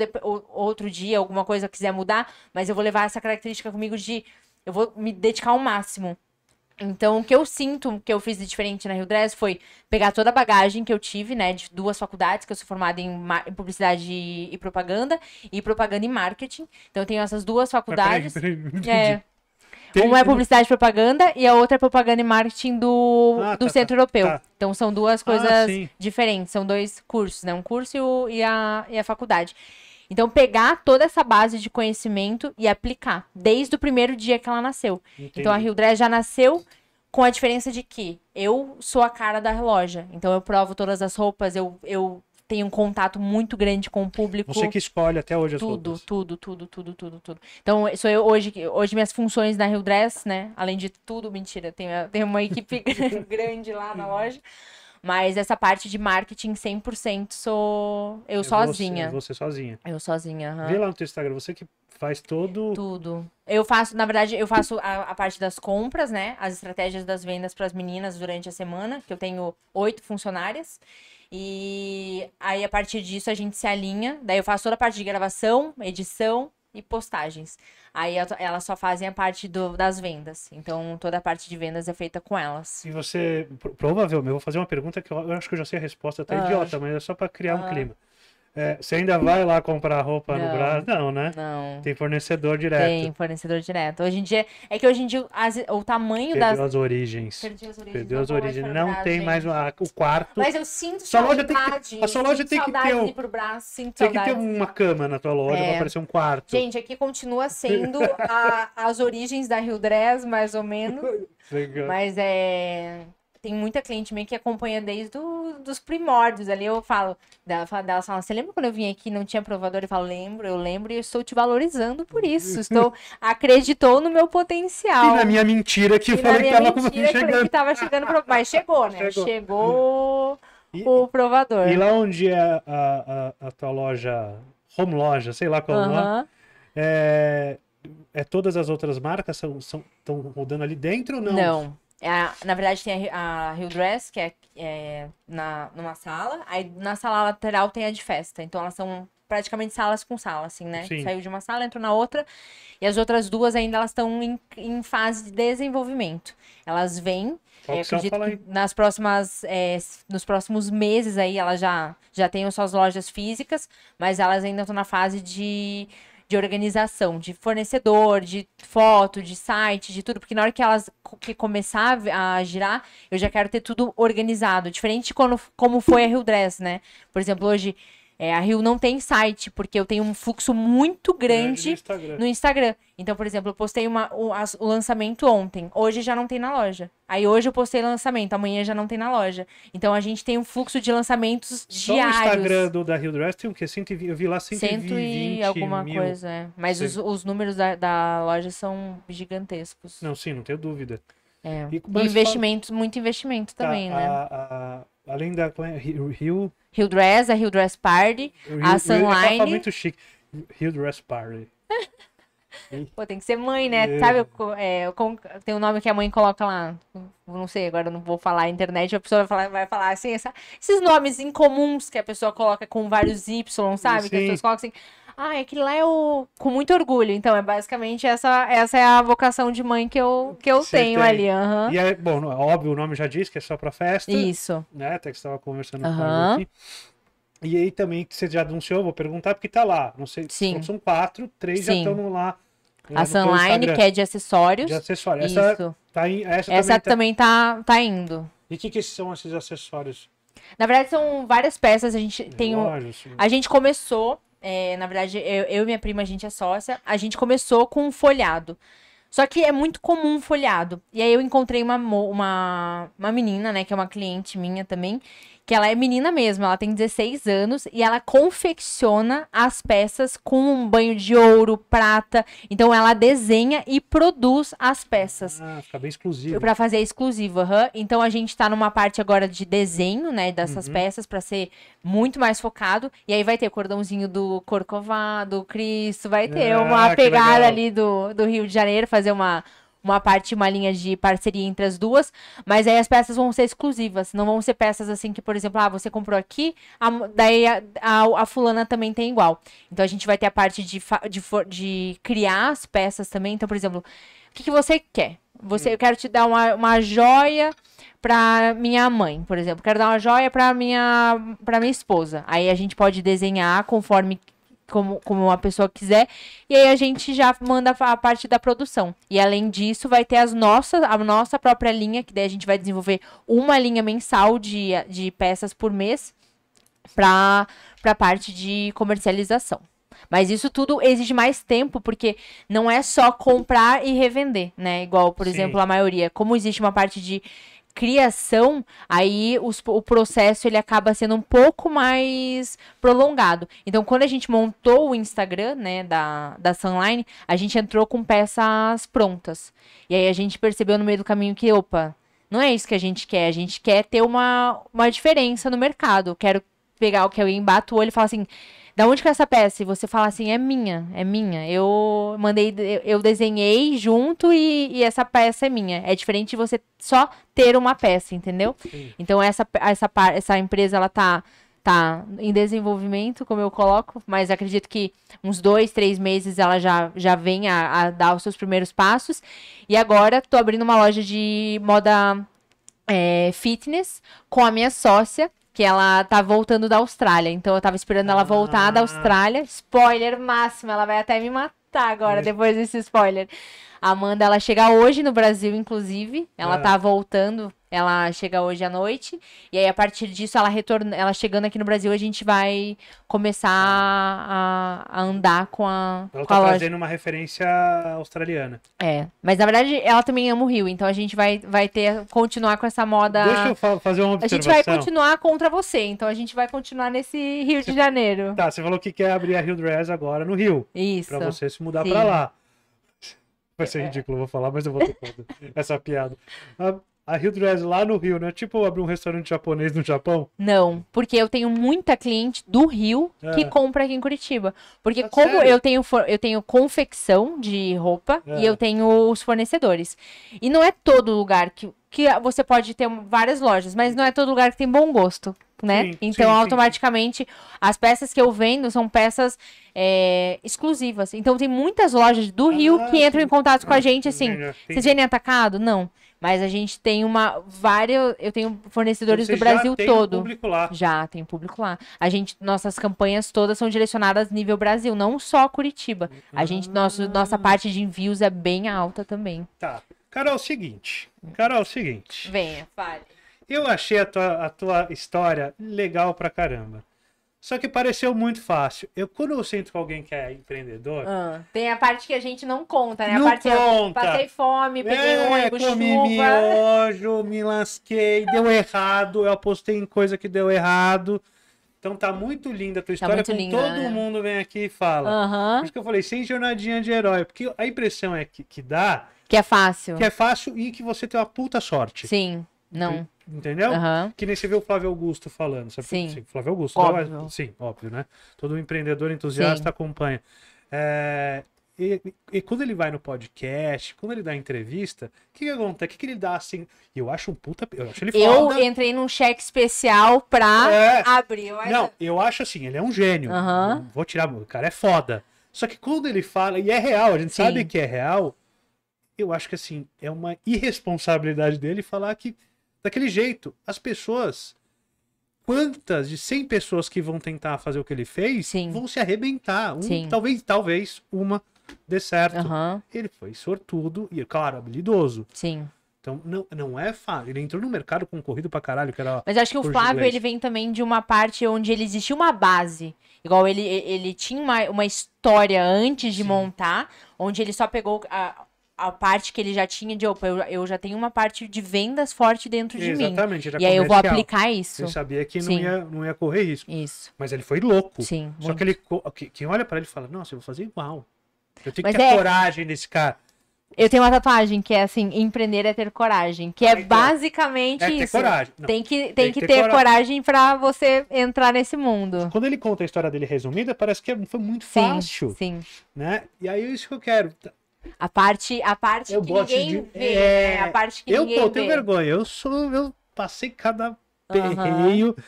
outro dia, alguma coisa eu quiser mudar, mas eu vou levar essa característica comigo de, eu vou me dedicar ao máximo. Então, o que eu sinto que eu fiz de diferente na Rio Dress foi pegar toda a bagagem que eu tive, né, de duas faculdades, que eu sou formada em, em publicidade e, e propaganda, e propaganda e marketing. Então, eu tenho essas duas faculdades. Peraí, peraí, é, Tem... Uma é publicidade e propaganda, e a outra é propaganda e marketing do, ah, do tá, Centro tá, Europeu. Tá. Então, são duas coisas ah, diferentes, são dois cursos, né, um curso e, o, e, a, e a faculdade. Então, pegar toda essa base de conhecimento e aplicar, desde o primeiro dia que ela nasceu. Entendi. Então, a Rio Dress já nasceu com a diferença de que eu sou a cara da loja. Então, eu provo todas as roupas, eu, eu tenho um contato muito grande com o público. Você que escolhe até hoje as tudo, roupas. Tudo, tudo, tudo, tudo, tudo. Então, sou eu hoje, hoje minhas funções na Rio Dress, né? Além de tudo, mentira, tem tenho uma equipe grande lá na loja. Mas essa parte de marketing cem por cento sou eu, eu sozinha. Você sozinha. Eu sozinha, aham. Vê lá no teu Instagram, você que faz todo... Tudo. Eu faço, na verdade, eu faço a, a parte das compras, né? As estratégias das vendas para as meninas durante a semana, que eu tenho oito funcionárias. E aí, a partir disso, a gente se alinha. Daí eu faço toda a parte de gravação, edição e postagens. Aí elas só fazem a parte do, das vendas. Então, toda a parte de vendas é feita com elas. E você, provavelmente, eu vou fazer uma pergunta que eu, eu acho que eu já sei a resposta, tá ah, idiota, mas é só para criar ah, um clima. É, você ainda vai lá comprar roupa não, no Brás? Não, né? Não. Tem fornecedor direto. Tem fornecedor direto. Hoje em dia, é que hoje em dia as, o tamanho Perdeu das... Perdeu as origens. Perdeu as origens. Perdeu as origens. Não, não tem mais a, o quarto. Mas eu sinto sua saudade. Ter, a sua loja tem que ter um... Brás, tem saudades. que ter uma cama na tua loja é. pra aparecer um quarto. Gente, aqui continua sendo a, as origens da Rio Dress, mais ou menos. Legal. Mas é... Tem muita cliente meio que acompanha desde do, dos primórdios ali. Eu falo, dela fala, você lembra quando eu vim aqui e não tinha provador? Eu falo, lembro, eu lembro e eu estou te valorizando por isso. Estou, acreditou no meu potencial. E na minha mentira que eu falei que estava chegando. Que tava chegando pro... Mas chegou, né? Chegou. chegou... E, o provador. E lá onde é a, a, a tua loja, home loja, sei lá qual uhum. lá, é, é todas as outras marcas são, são, estão rodando ali dentro ou não? Não. É a, na verdade tem a, a Rio Dress, que é, é na, numa sala, aí na sala lateral tem a de festa, então elas são praticamente salas com sala, assim, né? Sim. Saiu de uma sala, entrou na outra, e as outras duas ainda elas estão em, em fase de desenvolvimento. Elas vêm, é, acredito que nas próximas, é, nos próximos meses aí elas já, já têm suas lojas físicas, mas elas ainda estão na fase de... de organização, de fornecedor, de foto, de site, de tudo. Porque na hora que elas que começar a girar, eu já quero ter tudo organizado. Diferente de quando, como foi a Rio Dress, né? Por exemplo, hoje é, a Rio não tem site, porque eu tenho um fluxo muito grande no Instagram. no Instagram. Então, por exemplo, eu postei uma, o, as, o lançamento ontem. Hoje já não tem na loja. Aí hoje eu postei lançamento, amanhã já não tem na loja. Então a gente tem um fluxo de lançamentos só diários. Só o Instagram do, da Rio Dress tem o quê? Eu vi lá cento e vinte e alguma mil... coisa, é. Mas os, os números da, da loja são gigantescos. Não, sim, não tenho dúvida. É. E, investimentos, fala... muito investimento também, tá, né? A, a, além da Rio... Rio Dress, a Rio Dress Party, Rio, a Sunline... É muito chique. Rio Dress Party. Pô, tem que ser mãe, né? É. Sabe, é, tem um nome que a mãe coloca lá, não sei, agora eu não vou falar na internet, a pessoa vai falar, vai falar assim, essa, esses nomes incomuns que a pessoa coloca com vários Y, sabe? Sim. Que as pessoas colocam assim, ah, é que lá eu, com muito orgulho, então é basicamente essa, essa é a vocação de mãe que eu, que eu tenho tem. ali, uhum. E é, bom, óbvio, o nome já diz que é só pra festa. Isso. Né, até que você tava conversando uhum. com ela aqui. E aí também, que você já anunciou, vou perguntar, porque tá lá, não sei, Sim. são quatro, três Sim. já estão lá. A Sunline, que é de acessórios. De acessórios. Isso. Essa, tá in... essa, essa também, tá... também tá, tá indo. E o que, que são esses acessórios? Na verdade, são várias peças. A gente tem um... A gente começou, é, na verdade, eu, eu e minha prima, a gente é sócia. A gente começou com um folhado. Só que é muito comum um folhado. E aí eu encontrei uma, uma, uma menina, né, que é uma cliente minha também, que ela é menina mesmo, ela tem dezesseis anos e ela confecciona as peças com um banho de ouro, prata. Então ela desenha e produz as peças. Ah, fica bem exclusivo. Pra fazer exclusivo, aham. Uhum. Então a gente tá numa parte agora de desenho, né, dessas uhum. peças pra ser muito mais focado. E aí vai ter cordãozinho do Corcovado, do Cristo, vai ter ah, uma pegada ali do, do Rio de Janeiro, fazer uma... uma parte, uma linha de parceria entre as duas, mas aí as peças vão ser exclusivas, não vão ser peças assim que, por exemplo, ah, você comprou aqui, a, daí a, a, a fulana também tem igual. Então a gente vai ter a parte de, de, de criar as peças também. Então, por exemplo, o que, que você quer? Você, eu quero te dar uma, uma joia pra minha mãe, por exemplo. Quero dar uma joia pra minha, pra minha esposa. Aí a gente pode desenhar conforme... Como, como uma pessoa quiser, e aí a gente já manda a parte da produção. E além disso, vai ter as nossas, a nossa própria linha, que daí a gente vai desenvolver uma linha mensal de, de peças por mês para a parte de comercialização. Mas isso tudo exige mais tempo, porque não é só comprar e revender, né? Igual, por Sim. exemplo, a maioria. Como existe uma parte de criação, aí os, o processo ele acaba sendo um pouco mais prolongado. Então, quando a gente montou o Instagram, né, da, da Sunline, a gente entrou com peças prontas. E aí a gente percebeu no meio do caminho que, opa, não é isso que a gente quer. A gente quer ter uma, uma diferença no mercado. Eu quero pegar o que alguém bate o olho e fala assim, da onde que é essa peça? E você fala assim, é minha, é minha. Eu mandei, eu desenhei junto e, e essa peça é minha. É diferente de você só ter uma peça, entendeu? Sim. Então, essa, essa, essa empresa, ela tá, tá em desenvolvimento, como eu coloco, mas acredito que uns dois, três meses ela já, já vem a, a dar os seus primeiros passos. E agora, tô abrindo uma loja de moda é, fitness com a minha sócia, que ela tá voltando da Austrália. Então, eu tava esperando ela voltar ah. da Austrália. Spoiler máximo. Ela vai até me matar agora, é. depois desse spoiler. A Amanda, ela chega hoje no Brasil, inclusive. Ela é. tá voltando. Ela chega hoje à noite. E aí, a partir disso, ela retorna... Ela chegando aqui no Brasil, a gente vai começar a, a andar com a Ela com tá a trazendo loja. uma referência australiana. É. Mas, na verdade, ela também ama o Rio. Então, a gente vai, vai ter, continuar com essa moda... Deixa eu fa fazer uma observação. A gente vai continuar contra você. Então, a gente vai continuar nesse Rio você... de Janeiro. Tá, você falou que quer abrir a Rio Dress agora no Rio. Isso. Pra você se mudar Sim. pra lá. Vai ser ridículo, eu vou falar, mas eu vou ter essa piada. a Rio Dress lá no Rio, né? Tipo abrir um restaurante japonês no Japão? Não, porque eu tenho muita cliente do Rio é. que compra aqui em Curitiba. Porque ah, como sério? eu tenho eu tenho confecção de roupa é. e eu tenho os fornecedores. E não é todo lugar que, que você pode ter várias lojas, mas não é todo lugar que tem bom gosto, né? Sim, então, sim, automaticamente, sim. as peças que eu vendo são peças é, exclusivas. Então, tem muitas lojas do ah, Rio que entram sim. em contato com ah, a gente, assim, sim. vocês vendem atacado? Não. Mas a gente tem uma, várias, eu tenho fornecedores do Brasil todo. Já tem público lá. Já, tem público lá. A gente, nossas campanhas todas são direcionadas nível Brasil, não só Curitiba. A gente, nosso, nossa parte de envios é bem alta também. Tá. Carol, seguinte. Carol, seguinte. Venha, fale. Eu achei a tua, a tua história legal pra caramba. Só que pareceu muito fácil. Eu, quando eu sinto que alguém que é empreendedor... Ah, tem a parte que a gente não conta, né? Não a parte conta. Que eu passei fome, peguei é, ônibus, comi chuva... Comi miojo, me lasquei, deu errado. Eu apostei em coisa que deu errado. Então tá muito linda a tua história. Tá muito linda, todo né? mundo vem aqui e fala. Uhum. Por isso que eu falei, sem jornadinha de herói. Porque a impressão é que, que dá... Que é fácil. Que é fácil e que você tem uma puta sorte. Sim, não... E, entendeu? Uhum. Que nem você viu o Flávio Augusto falando. Sabe? Sim. Sim, Flávio Augusto. Óbvio. Não, sim, óbvio, né? Todo empreendedor entusiasta sim. acompanha. É, e, e quando ele vai no podcast, quando ele dá entrevista, o que que acontece? O que que ele dá assim? Eu acho um puta... Eu, acho ele eu entrei num cheque especial pra é... abrir. Eu acho... Não, eu acho assim, ele é um gênio. Uhum. Vou tirar... O cara é foda. Só que quando ele fala, e é real, a gente sim. sabe que é real, eu acho que assim, é uma irresponsabilidade dele falar que daquele jeito, as pessoas, quantas de cem pessoas que vão tentar fazer o que ele fez, sim. vão se arrebentar. Um, talvez, talvez uma dê certo. Uhum. Ele foi sortudo e, claro, habilidoso. Sim. Então, não, não é fácil. Ele entrou no mercado concorrido pra caralho. Que era Mas acho que o Flávio, ele vem também de uma parte onde ele existia uma base. Igual ele, ele tinha uma, uma história antes de sim. montar, onde ele só pegou... a a parte que ele já tinha de, opa, eu, eu já tenho uma parte de vendas forte dentro de exatamente, mim. E aí eu vou aplicar isso. Ele sabia que não ia, não ia correr risco. Isso. Mas ele foi louco. Sim, só muito. que ele, quem olha pra ele fala, nossa, eu vou fazer igual. Eu tenho Mas que ter é... coragem desse cara. Eu tenho uma tatuagem que é assim, empreender é ter coragem. Que é ah, então, basicamente é ter isso. Coragem. Não, tem que, tem tem que ter, ter coragem, coragem pra você entrar nesse mundo. Quando ele conta a história dele resumida, parece que foi muito sim, fácil. Sim, né? E aí é isso que eu quero... A parte, a parte eu que ninguém de... vê, é... né? A parte que eu, ninguém pô, vê. Eu tenho vergonha, eu sou, eu passei cada perreio, uhum.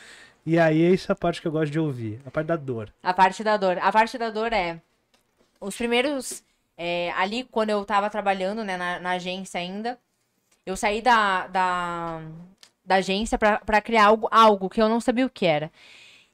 e aí é essa parte que eu gosto de ouvir, a parte da dor. A parte da dor, a parte da dor é, os primeiros, é, ali quando eu tava trabalhando, né, na, na agência ainda, eu saí da, da, da agência pra, pra criar algo, algo que eu não sabia o que era.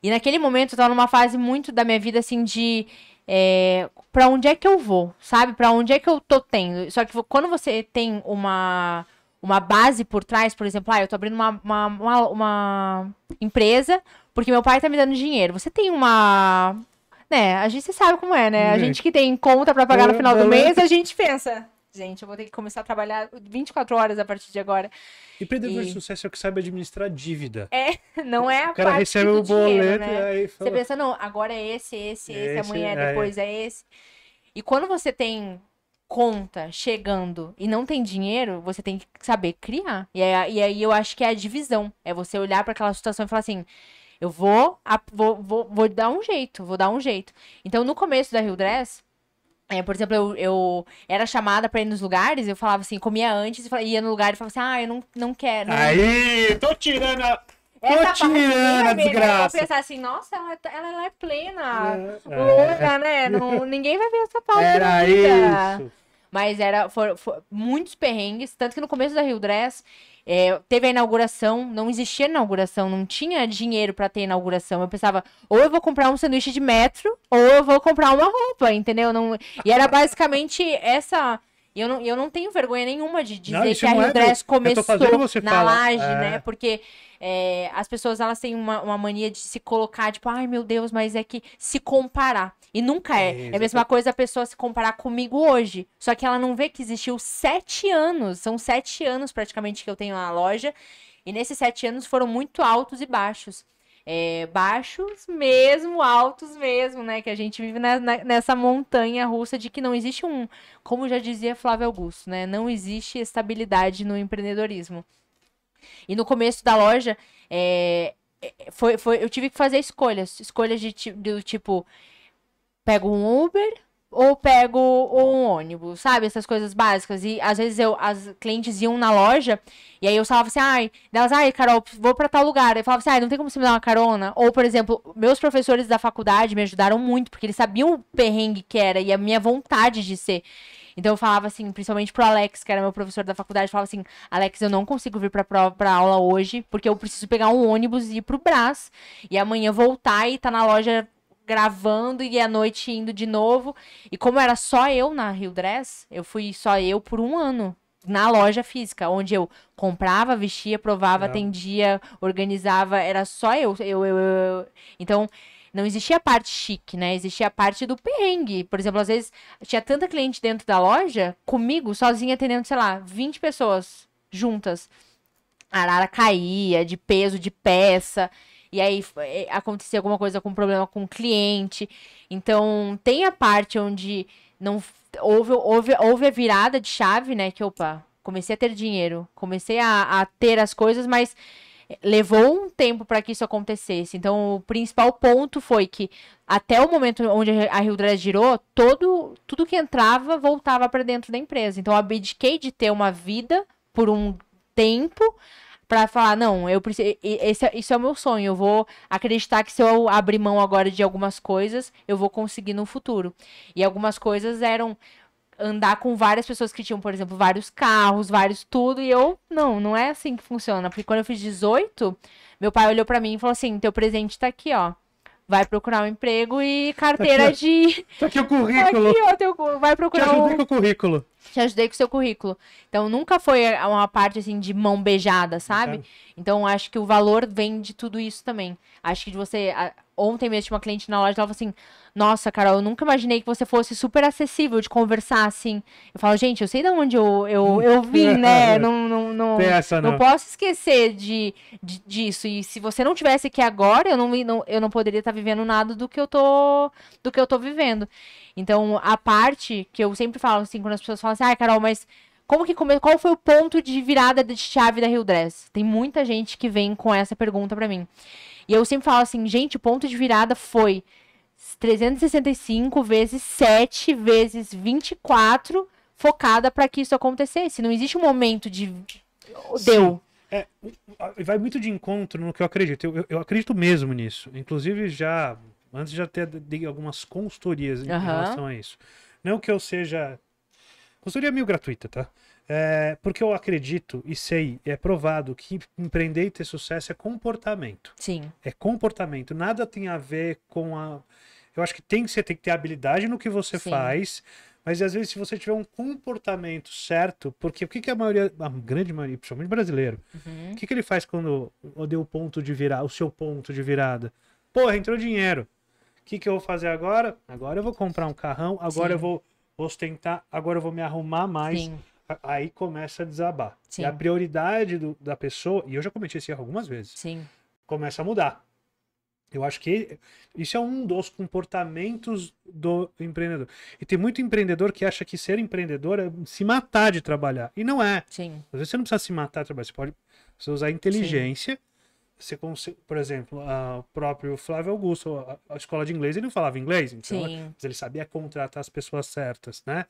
E naquele momento eu tava numa fase muito da minha vida, assim, de... É, pra onde é que eu vou, sabe? Pra onde é que eu tô tendo? Só que quando você tem uma, uma base por trás, por exemplo, ah, eu tô abrindo uma, uma, uma, uma empresa porque meu pai tá me dando dinheiro. Você tem uma... Né? A gente sabe como é, né? A gente que tem conta pra pagar no final do mês, a gente pensa... Gente, eu vou ter que começar a trabalhar vinte e quatro horas a partir de agora. Empreendedor e... de sucesso é o que sabe administrar dívida. É, não é a parte do dinheiro, né? O cara recebe o boleto e aí fala... Você pensa, não, agora é esse, esse, esse, esse amanhã é depois, é esse. E quando você tem conta chegando e não tem dinheiro, você tem que saber criar. E aí, e aí eu acho que é a divisão. É você olhar para aquela situação e falar assim... Eu vou, vou, vou, vou dar um jeito, vou dar um jeito. Então, no começo da Rio Dress... É, por exemplo, eu, eu era chamada pra ir nos lugares, eu falava assim, comia antes, e ia no lugar e falava assim, ah, eu não, não quero. Não. Aí, tô tirando a... Essa tô tirando a desgraça. Eu pensar assim, nossa, ela, ela é plena, é, louca, é. né? Não, ninguém vai ver essa parte da vida. Era isso. Mas era, for, for, muitos perrengues, tanto que no começo da Rio Dress... É, teve a inauguração, não existia inauguração, não tinha dinheiro pra ter inauguração. Eu pensava, ou eu vou comprar um sanduíche de metro, ou eu vou comprar uma roupa, entendeu? Não... E era basicamente essa... Eu não, eu não tenho vergonha nenhuma de dizer não, que a Rio Dress é começou na fala. laje, é. né? Porque é, as pessoas, elas têm uma, uma mania de se colocar, tipo, ai, meu Deus, mas é que se comparar. E nunca é. É, é a mesma coisa a pessoa se comparar comigo hoje. Só que ela não vê que existiu sete anos. São sete anos, praticamente, que eu tenho na loja. E nesses sete anos foram muito altos e baixos. É, baixos mesmo, altos mesmo, né? Que a gente vive na, na, nessa montanha russa de que não existe um... Como já dizia Flávio Augusto, né? Não existe estabilidade no empreendedorismo. E no começo da loja, é, foi, foi, eu tive que fazer escolhas. Escolhas de, do tipo, pego um Uber ou pego um ônibus, sabe? Essas coisas básicas. E às vezes eu, as clientes iam na loja e aí eu falava assim, ai, delas, ai, Carol, vou pra tal lugar. Eu falava assim, ai, não tem como você me dar uma carona? Ou, por exemplo, meus professores da faculdade me ajudaram muito, porque eles sabiam o perrengue que era e a minha vontade de ser. Então eu falava assim, principalmente pro Alex, que era meu professor da faculdade, eu falava assim, Alex, eu não consigo vir pra, prova, pra aula hoje, porque eu preciso pegar um ônibus e ir pro Brás, e amanhã voltar e tá na loja gravando e à noite indo de novo. E como era só eu na Rio Dress, eu fui só eu por um ano na loja física, onde eu comprava, vestia, provava, é. atendia, organizava, era só eu, eu, eu, eu. Então... não existia a parte chique, né? Existia a parte do perrengue. Por exemplo, às vezes tinha tanta cliente dentro da loja, comigo, sozinha, atendendo, sei lá, vinte pessoas juntas. A arara caía de peso, de peça. E aí acontecia alguma coisa com problema com o cliente. Então, tem a parte onde não houve, houve, houve a virada de chave, né? Que, opa, comecei a ter dinheiro. Comecei a, a ter as coisas, mas... levou um tempo para que isso acontecesse. Então, o principal ponto foi que até o momento onde a Rio Dress girou, todo, tudo que entrava voltava para dentro da empresa. Então, eu abdiquei de ter uma vida por um tempo para falar, não, eu preciso, esse, isso é o meu sonho, eu vou acreditar que se eu abrir mão agora de algumas coisas, eu vou conseguir no futuro. E algumas coisas eram... andar com várias pessoas que tinham, por exemplo, vários carros, vários tudo, e eu, não, não é assim que funciona, porque quando eu fiz dezoito, meu pai olhou pra mim e falou assim, teu presente tá aqui, ó, vai procurar um emprego e carteira tá aqui, de... Tá aqui o currículo. Tá aqui, ó, teu... vai procurar Te ajudei um... com o currículo. Te ajudei com o seu currículo. Então, nunca foi uma parte, assim, de mão beijada, sabe? Sabe? Então, acho que o valor vem de tudo isso também. Acho que de você... Ontem mesmo tinha uma cliente na loja, ela falou assim, nossa, Carol, eu nunca imaginei que você fosse super acessível de conversar, assim. Eu falo, gente, eu sei de onde eu, eu, eu vim, né? Não, não, não, essa, não. não posso esquecer de, de, disso. E se você não tivesse aqui agora, eu não, não, eu não poderia estar vivendo nada do que eu tô, do que eu tô vivendo. Então, a parte que eu sempre falo, assim, quando as pessoas falam assim, ai, ah, Carol, mas... Como que come... Qual foi o ponto de virada de chave da Rio Dress? Tem muita gente que vem com essa pergunta pra mim. E eu sempre falo assim, gente, o ponto de virada foi trezentos e sessenta e cinco vezes sete vezes vinte e quatro focada pra que isso acontecesse. Não existe um momento de... Deu. É, vai muito de encontro no que eu acredito. Eu, eu acredito mesmo nisso. Inclusive, já antes já até dei algumas consultorias em, uhum. em relação a isso. Não que eu seja... Consultoria meio gratuita, tá? É, porque eu acredito e sei, é provado que empreender e ter sucesso é comportamento. Sim. É comportamento. Nada tem a ver com a... Eu acho que tem que, você tem que ter habilidade no que você Sim. faz, mas às vezes se você tiver um comportamento certo, porque o que, que a maioria, a grande maioria, principalmente brasileiro, uhum. o que, que ele faz quando deu o ponto de virada, o seu ponto de virada? Porra, entrou dinheiro. O que, que eu vou fazer agora? Agora eu vou comprar um carrão, agora Sim. eu vou... Vou tentar, agora eu vou me arrumar mais. Sim. Aí começa a desabar. Sim. E a prioridade do, da pessoa, e eu já cometi esse erro algumas vezes, Sim. começa a mudar. Eu acho que isso é um dos comportamentos do empreendedor. E tem muito empreendedor que acha que ser empreendedor é se matar de trabalhar. E não é. Sim. Às vezes você não precisa se matar de trabalhar, você pode você usar a inteligência. Sim. Você consegue, por exemplo, o próprio Flávio Augusto, a escola de inglês, ele não falava inglês, então Sim. mas ele sabia contratar as pessoas certas, né?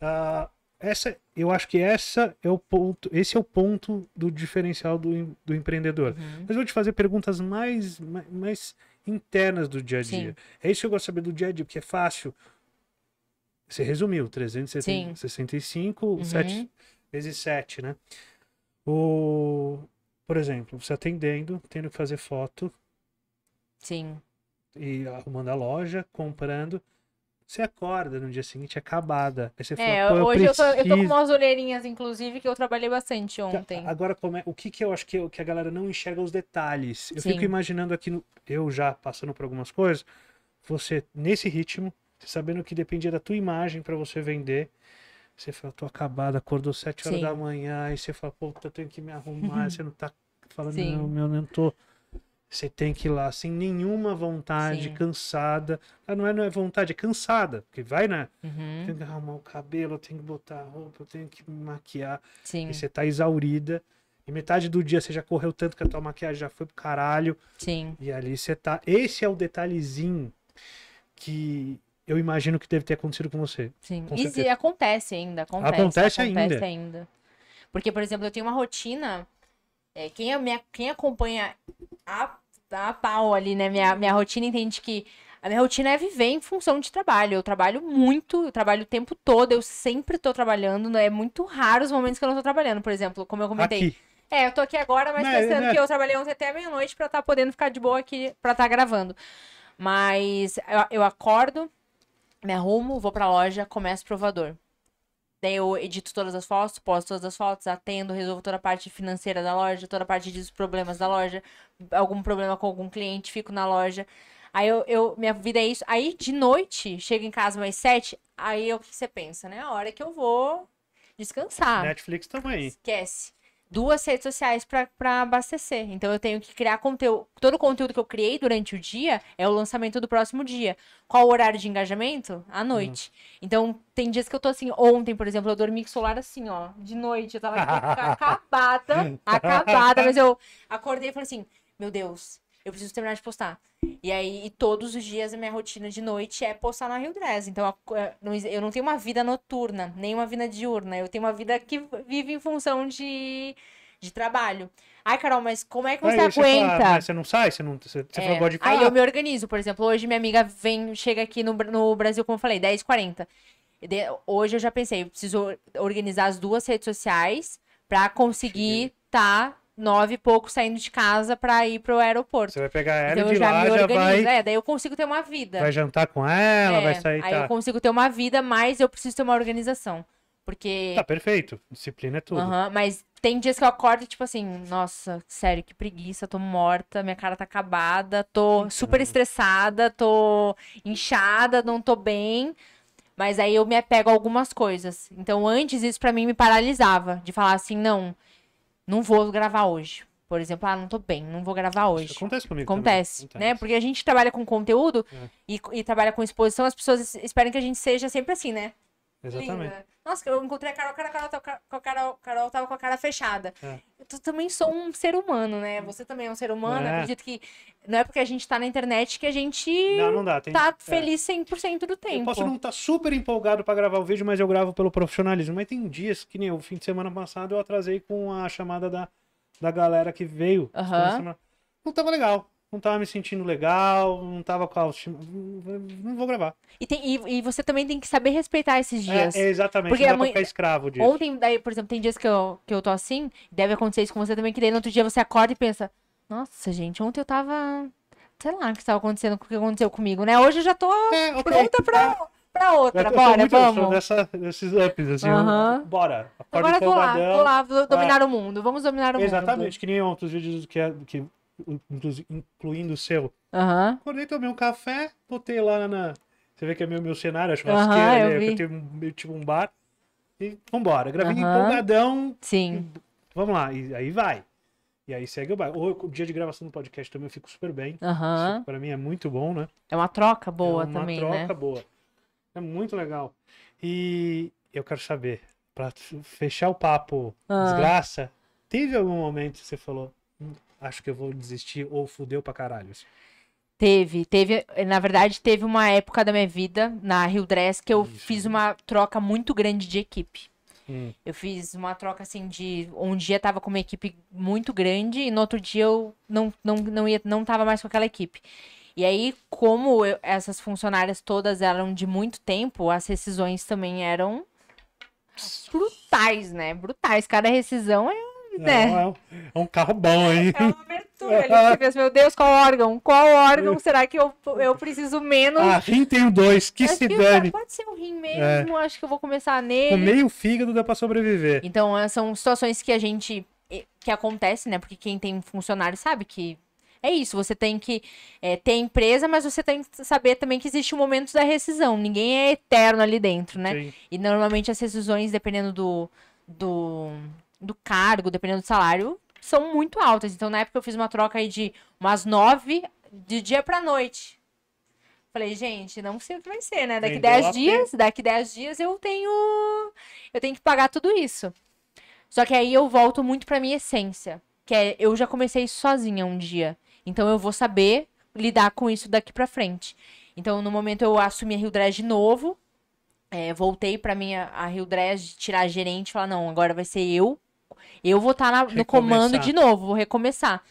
Uh, essa, eu acho que essa é o ponto, esse é o ponto do diferencial do, do empreendedor. Uhum. Mas eu vou te fazer perguntas mais, mais, mais internas do dia a dia. Sim. É isso que eu gosto de saber do dia a dia, porque é fácil. Você resumiu, trezentos e sessenta e cinco uhum. sete vezes sete, né? O... Por exemplo, você atendendo, tendo que fazer foto. Sim. E arrumando a loja, comprando. Você acorda no dia seguinte acabada. Aí você é, fala, hoje eu, eu, tô, eu tô com umas olheirinhas, inclusive, que eu trabalhei bastante ontem. Agora, como é, o que, que eu acho que, eu, que a galera não enxerga os detalhes? Eu Sim. fico imaginando aqui, no, eu já passando por algumas coisas, você nesse ritmo, você sabendo que dependia da tua imagem para você vender. Você fala, tô acabada, acordou sete horas Sim. da manhã, aí você fala, pô, eu tenho que me arrumar, você não tá falando, Sim. não, meu, não tô. Você tem que ir lá sem nenhuma vontade, Sim. cansada. Ah, não é, não é vontade, é cansada, porque vai, né? Uhum. Tem que arrumar o cabelo, eu tenho que botar a roupa, eu tenho que me maquiar. Sim. E você tá exaurida. e metade do dia você já correu tanto que a tua maquiagem já foi pro caralho. Sim. E ali você tá... Esse é o detalhezinho que eu imagino que deve ter acontecido com você. Sim. Com e se acontece ainda. Acontece, acontece, acontece ainda. ainda. Porque, por exemplo, eu tenho uma rotina... É, quem, é minha, quem acompanha a, a pau ali, né? Minha, minha rotina entende que... A minha rotina é viver em função de trabalho. Eu trabalho muito, eu trabalho o tempo todo, eu sempre tô trabalhando. Né? É muito raro os momentos que eu não tô trabalhando, por exemplo, como eu comentei. Aqui. É, eu tô aqui agora, mas não, pensando não. que eu trabalhei ontem até meia-noite pra estar tá podendo ficar de boa aqui, pra estar tá gravando. Mas eu, eu acordo, me arrumo, vou pra loja, começo o provador. Daí eu edito todas as fotos, posto todas as fotos, atendo, resolvo toda a parte financeira da loja, toda a parte dos problemas da loja, algum problema com algum cliente, fico na loja. Aí eu, eu, minha vida é isso. Aí de noite, chego em casa mais sete, aí é o que você pensa, né? A hora que eu vou descansar. Netflix também. Esquece. Duas redes sociais pra, pra abastecer. Então eu tenho que criar conteúdo. Todo o conteúdo que eu criei durante o dia é o lançamento do próximo dia. Qual o horário de engajamento? À noite. Hum. Então tem dias que eu tô assim. Ontem, por exemplo, eu dormi com o celular assim, ó. De noite. Eu tava acabada. Acabada. Mas eu acordei e falei assim, meu Deus. Eu preciso terminar de postar. E aí, e todos os dias, a minha rotina de noite é postar na Rio Dress. Então, eu não tenho uma vida noturna, nem uma vida diurna. Eu tenho uma vida que vive em função de, de trabalho. Ai, Carol, mas como é que você aí, aguenta? Você, fala, mas você não sai? Você não, você, você é. não gosta de falar? Aí eu me organizo. Por exemplo, hoje minha amiga vem, chega aqui no, no Brasil, como eu falei, dez e quarenta. Hoje eu já pensei, eu preciso organizar as duas redes sociais pra conseguir estar... Tá nove e pouco saindo de casa pra ir pro aeroporto. Você vai pegar ela então, de lá, me já vai... É, daí eu consigo ter uma vida. Vai jantar com ela, é, vai sair... Aí tá. eu consigo ter uma vida, mas eu preciso ter uma organização. Porque... Tá, perfeito. Disciplina é tudo. Uhum, mas tem dias que eu acordo e tipo assim, nossa, sério, que preguiça, tô morta, minha cara tá acabada, tô super estressada, tô inchada, não tô bem... Mas aí eu me apego a algumas coisas. Então antes isso pra mim me paralisava, de falar assim, não... Não vou gravar hoje. Por exemplo, ah, não tô bem, não vou gravar hoje. Isso acontece comigo Acontece, também. Acontece. né? Porque a gente trabalha com conteúdo é. e, e trabalha com exposição. As pessoas esperam que a gente seja sempre assim, né? Exatamente. Linda. Nossa, eu encontrei a Carol, a Carol, a Carol, a Carol, Carol tava com a cara fechada. É. Eu também sou um ser humano, né? Você também é um ser humano. É. Acredito que não é porque a gente tá na internet que a gente não, não dá. Tem... tá feliz cem por cento do tempo. Eu posso não estar tá super empolgado pra gravar o vídeo, mas eu gravo pelo profissionalismo. Mas tem dias que nem o fim de semana passado eu atrasei com a chamada da, da galera que veio. Uhum. Não tava legal. Não tava me sentindo legal, não tava com a autoestima. Não vou gravar. E, tem, e, e você também tem que saber respeitar esses dias. É, é exatamente, porque não dá pra ficar escravo disso. Ontem, daí, por exemplo, tem dias que eu, que eu tô assim, deve acontecer isso com você também, que daí no outro dia você acorda e pensa, nossa, gente, ontem eu tava... Sei lá o que estava acontecendo, o que aconteceu comigo, né? Hoje eu já tô é, okay. pronta pra, pra outra. Eu bora, muito vamos. Dessa, desses ups, assim. Uhum. Bora. Agora tô lá, tô lá, vou dominar ah. o mundo. Vamos dominar o exatamente, mundo. Exatamente, que nem outros vídeos que... É, que... incluindo o seu. Uhum. Acordei, tomei um café, botei lá na... Você vê que é meu, meu cenário, a churrasqueira, uhum, eu, né? eu tenho tipo um bar. E vambora. Gravei uhum. empolgadão. Sim. E, vamos lá. E aí vai. E aí segue o bar. Ou o dia de gravação do podcast também eu fico super bem. Uhum. Isso pra mim é muito bom, né? É uma troca boa é uma também, uma troca né? boa. É muito legal. E eu quero saber, pra fechar o papo uhum. desgraça, teve algum momento que você falou... acho que eu vou desistir ou fudeu pra caralho? Teve, teve, na verdade teve uma época da minha vida na Rio Dress que eu Isso. fiz uma troca muito grande de equipe. Hum. Eu fiz uma troca assim de, um dia tava com uma equipe muito grande e no outro dia eu não, não, não, ia, não tava mais com aquela equipe. E aí, como eu, essas funcionárias todas eram de muito tempo, as rescisões também eram brutais, né? Brutais, cada rescisão é Né? Não, é, um, é um carro bom, hein? É uma abertura ali, você pensa, meu Deus, qual órgão? Qual órgão será que eu, eu preciso menos? Ah, rim tenho dois, que acho se que dane. Pode ser o rim mesmo, é. acho que eu vou começar nele. Com meio fígado dá pra sobreviver. Então, são situações que a gente, que acontece, né? Porque quem tem funcionário sabe que é isso, você tem que é, ter empresa, mas você tem que saber também que existe o momento da rescisão. Ninguém é eterno ali dentro, né? Sim. E normalmente as rescisões, dependendo do... do... do cargo, dependendo do salário, são muito altas. Então, na época, eu fiz uma troca aí de umas nove de dia pra noite. Falei, gente, não sei o que vai ser, né? Daqui dez dias, daqui dez dias eu tenho... Eu tenho que pagar tudo isso. Só que aí eu volto muito pra minha essência, que é, eu já comecei isso sozinha um dia. Então eu vou saber lidar com isso daqui pra frente. Então no momento eu assumi a Rio Dress de novo, é, voltei pra minha a Rio Dress, de tirar a gerente e falar, não, agora vai ser eu. Eu vou estar no comando de novo, vou recomeçar.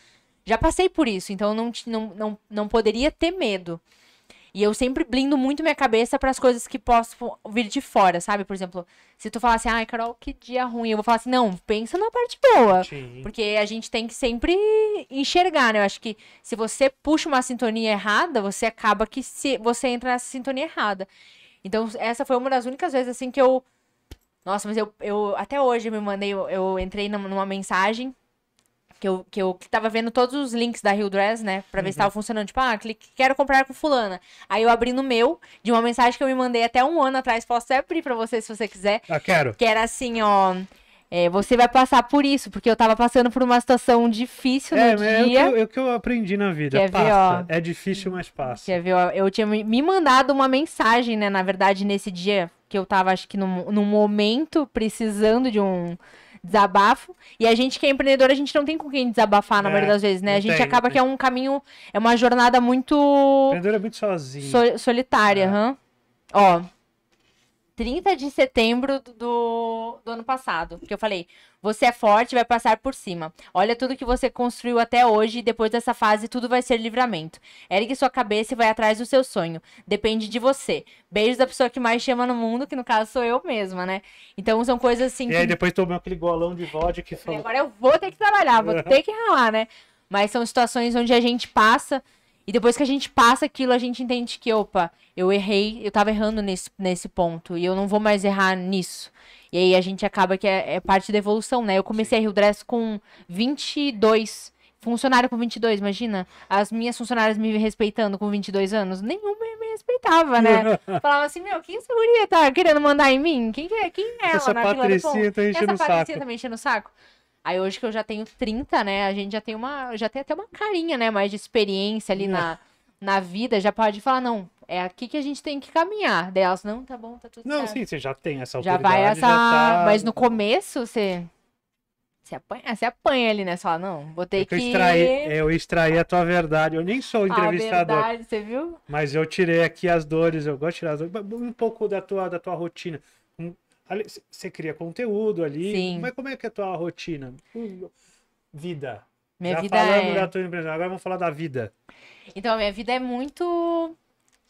Já passei por isso, então não, não, não, não poderia ter medo. E eu sempre blindo muito minha cabeça para as coisas que possam vir de fora, sabe? Por exemplo, se tu falar assim, ai, Carol, que dia ruim. Eu vou falar assim, não, pensa na parte boa. Sim. Porque a gente tem que sempre enxergar, né? Eu acho que se você puxa uma sintonia errada, você acaba que se, você entra nessa sintonia errada. Então, essa foi uma das únicas vezes, assim, que eu... Nossa, mas eu, eu até hoje eu me mandei, eu, eu entrei numa mensagem... Que eu, que eu que tava vendo todos os links da Rio Dress, né? Pra ver, uhum, se tava funcionando. Tipo, ah, clique, quero comprar com fulana. Aí eu abri no meu, de uma mensagem que eu me mandei até um ano atrás. Posso até abrir pra você, se você quiser. Ah, quero. Que era assim, ó... É, você vai passar por isso. Porque eu tava passando por uma situação difícil é, no é dia. É o que, é que eu aprendi na vida. Quer passa. Ver, ó, é difícil, mas passa. Quer ver, ó, eu tinha me mandado uma mensagem, né? Na verdade, nesse dia que eu tava, acho que num, num momento, precisando de um... desabafo, e a gente que é empreendedora, a gente não tem com quem desabafar na é, maioria das vezes, né? A gente tem, acaba que é um caminho, é uma jornada muito... Empreendedora é muito sozinha. So, solitária, é. Hum. Ó, trinta de setembro do, do ano passado, que eu falei, você é forte, vai passar por cima. Olha tudo que você construiu até hoje e depois dessa fase tudo vai ser livramento. Ergue sua cabeça e vai atrás do seu sonho. Depende de você. Beijos da pessoa que mais chama no mundo, que no caso sou eu mesma, né? Então são coisas assim... E que... aí depois tomou aquele golão de vodka que falou... Agora eu vou ter que trabalhar, vou ter que ralar, né? Mas são situações onde a gente passa... E depois que a gente passa aquilo, a gente entende que, opa, eu errei, eu tava errando nesse, nesse ponto, e eu não vou mais errar nisso. E aí a gente acaba que é, é parte da evolução, né? Eu comecei a Rio Dress com vinte e dois, funcionário com vinte e dois, imagina? As minhas funcionárias me respeitando com vinte e dois anos, nenhuma me respeitava, né? Falava assim, meu, quem essa guria tá querendo mandar em mim? Quem é, quem é ela na fila do pão? Essa Patricinha tá me enchendo o saco. Aí hoje que eu já tenho trinta, né? A gente já tem uma, já tem até uma carinha, né? Mais de experiência ali na, na vida. Já pode falar, não, é aqui que a gente tem que caminhar. Daí elas, não, tá bom, tá tudo não, certo. Não, sim, você já tem essa autoridade. Já vai essa... Já tá... Mas no começo, você... Você apanha, você apanha ali, né? Você fala, não, vou ter é que... Eu extraí, eu extraí a tua verdade. Eu nem sou entrevistador. A verdade, você viu? Mas eu tirei aqui as dores. Eu gosto de tirar as dores. Um pouco da tua, da tua rotina. Você cria conteúdo ali. Sim. Mas como é que é a tua rotina? Vida. Minha Já vida falamos é... da tua empresa, agora vamos falar da vida. Então, a minha vida é muito...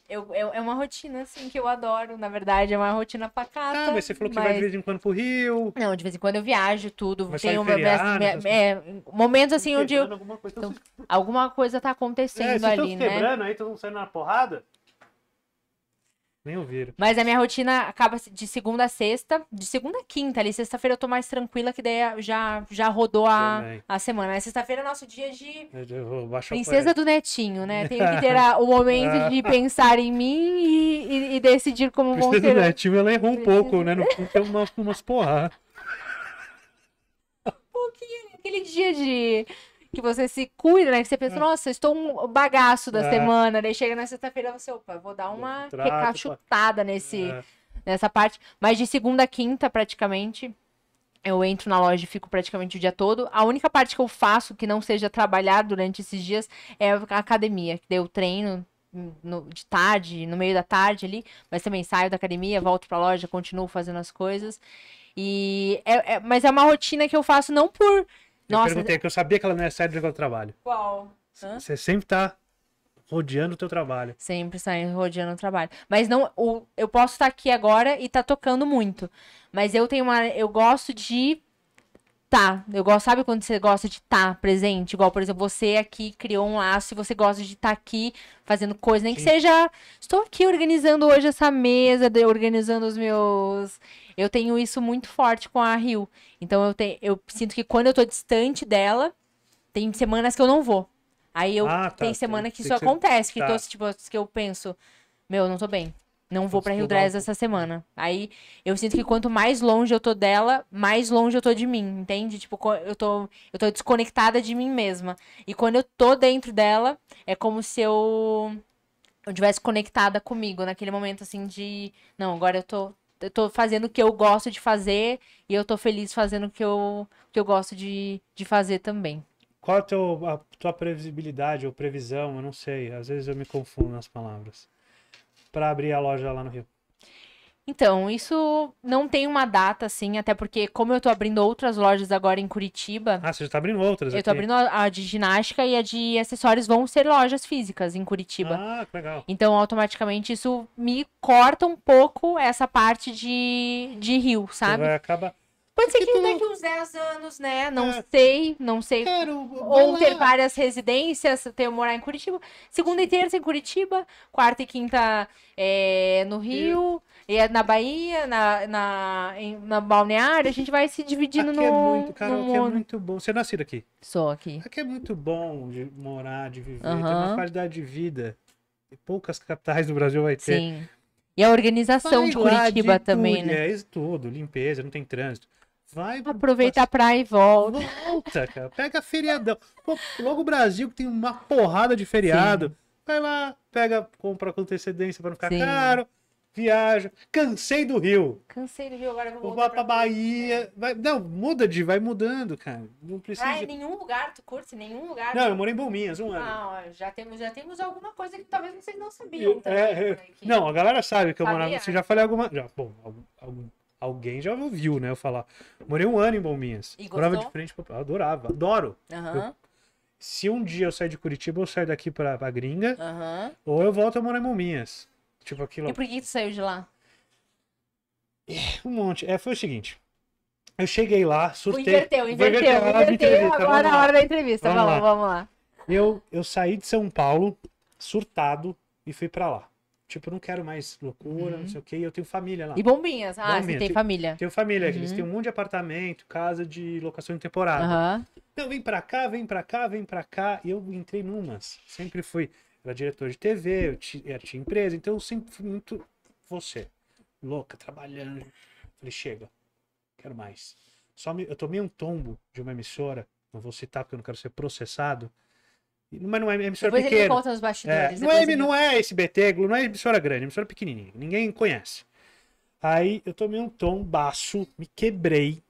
Eu, eu, é uma rotina, assim, que eu adoro, na verdade. É uma rotina pacata. Ah, mas você falou que mas... vai de vez em quando pro Rio. Não, de vez em quando eu viajo, tudo. Mas tem um feriado, minha, minha, é, momentos, assim, onde eu... Alguma coisa, então, então... alguma coisa tá acontecendo é, ali, né? Quebrando aí, todo mundo saindo na porrada. Nem ouviram. Mas a minha rotina acaba de segunda a sexta, de segunda a quinta ali. Sexta-feira eu tô mais tranquila, que daí já, já rodou a, a semana. Mas sexta-feira é nosso dia de princesa do netinho, né? Tenho que ter a, o momento de pensar em mim e, e, e decidir como vão ser. Princesa do netinho, ela errou um pouco, né? Não tem uma, umas porra. Um pouquinho, aquele dia de... que você se cuida, né? Que você pensa, nossa, eu estou um bagaço da é. semana. Daí chega na sexta-feira, você, opa, vou dar uma trato, recachutada nesse, é. nessa parte. Mas de segunda a quinta, praticamente, eu entro na loja e fico praticamente o dia todo. A única parte que eu faço que não seja trabalhar durante esses dias é a academia. Que daí eu treino no, de tarde, no meio da tarde ali. Mas também saio da academia, volto pra loja, continuo fazendo as coisas. E é, é, mas é uma rotina que eu faço não por... Eu Nossa, perguntei, que eu sabia que ela não ia sair do teu trabalho. Qual? Hã? Você sempre tá rodeando o teu trabalho. Sempre saindo rodeando o trabalho. Mas não, o, eu posso estar aqui agora e tá tocando muito. Mas eu tenho uma, eu gosto de tá. Eu gosto, sabe quando você gosta de estar tá presente? Igual, por exemplo, você aqui criou um laço e você gosta de estar tá aqui fazendo coisa. Nem Sim. que seja, estou aqui organizando hoje essa mesa, organizando os meus... Eu tenho isso muito forte com a Rio. Então, eu, te, eu sinto que quando eu tô distante dela, tem semanas que eu não vou. Aí, eu ah, tá, tem semana que isso que acontece. Você... Que, tá. tô, tipo, que eu penso, meu, não tô bem. Não vou pra Rio Dress essa semana. Aí, eu sinto que quanto mais longe eu tô dela, mais longe eu tô de mim, entende? Tipo, eu tô, eu tô desconectada de mim mesma. E quando eu tô dentro dela, é como se eu... eu tivesse conectada comigo naquele momento, assim, de... Não, agora eu tô... eu tô fazendo o que eu gosto de fazer e eu tô feliz fazendo o que eu, que eu gosto de, de fazer também. Qual a, teu, a tua previsibilidade ou previsão, eu não sei, às vezes eu me confundo nas palavras, para abrir a loja lá no Rio? Então, isso não tem uma data, assim, até porque como eu tô abrindo outras lojas agora em Curitiba... Ah, você já tá abrindo outras aqui. Eu tô abrindo a, a de ginástica e a de acessórios vão ser lojas físicas em Curitiba. Ah, que legal. Então, automaticamente, isso me corta um pouco essa parte de, de Rio, sabe? Vai acabar... Pode ser que tu... daqui uns dez anos, né? Não é. sei, não sei. Quero, Ou ter lá. várias residências, ter morar em Curitiba. Segunda e terça em Curitiba, quarta e quinta é, no Rio, e... E na Bahia, na, na, em, na Balneário. A gente vai se dividindo aqui no. É muito, cara, no aqui mundo. é muito bom. Você é nascido aqui? Sou aqui. Aqui é muito bom de morar, de viver, uhum. Tem uma qualidade de vida. E poucas capitais do Brasil vai ter. Sim. E a organização vai de Curitiba de também, tudo, né? É isso tudo, limpeza, não tem trânsito. Vai, aproveita a praia e volta. Volta, cara. Pega feriadão. Pô, logo o Brasil que tem uma porrada de feriado. Sim. Vai lá, pega, compra com antecedência pra não ficar Sim. caro. Viaja. Cansei do Rio. Cansei do Rio, agora vou voltar. Vou pra, pra Bahia. Vai, não, muda de, vai mudando, cara. Não precisa. Ah, em nenhum lugar, tu curte nenhum lugar. Não, eu moro em Bombinhas, um ano. Ah, ó, já temos, já temos alguma coisa que talvez vocês não sabiam. Eu, também, é, eu, né, que... Não, a galera sabe que eu morava. Você já falei alguma. Já, bom, algum. algum... Alguém já ouviu, né? Eu falar. Morei um ano em Bombinhas. E morava de frente pra... Adorava. Adoro. Uhum. Eu... Se um dia eu sair de Curitiba, eu saio daqui pra, pra gringa. Uhum. Ou eu volto a morar em Bombinhas. Tipo aquilo... E por que tu saiu de lá? Um monte. É, foi o seguinte. Eu cheguei lá, surtei... Inverteu, inverteu. inverteu, inverteu, inverteu agora na hora da entrevista. Vamos, vamos lá. Vamos lá. Eu, eu saí de São Paulo, surtado, e fui pra lá. Tipo, eu não quero mais loucura, uhum. não sei o que. Eu tenho família lá. E Bombinhas? Ah, Bombinhas. Você tem família. Tenho família. Uhum. Eles têm um monte de apartamento, casa de locação de temporada. Uhum. Então, vem pra cá, vem pra cá, vem pra cá. E eu entrei numas. Sempre fui. Era diretor de T V, eu tinha, eu tinha empresa. Então, eu sempre fui muito... Você. Louca, trabalhando. Falei, chega. Quero mais. Só me... Eu tomei um tombo de uma emissora. Não vou citar, porque eu não quero ser processado. Mas não é emissora depois pequena. Ele conta os bastidores, é, não, é, ele... não é esse B T, não é emissora grande, é emissora pequenininha. Ninguém conhece. Aí eu tomei um tombaço, me quebrei.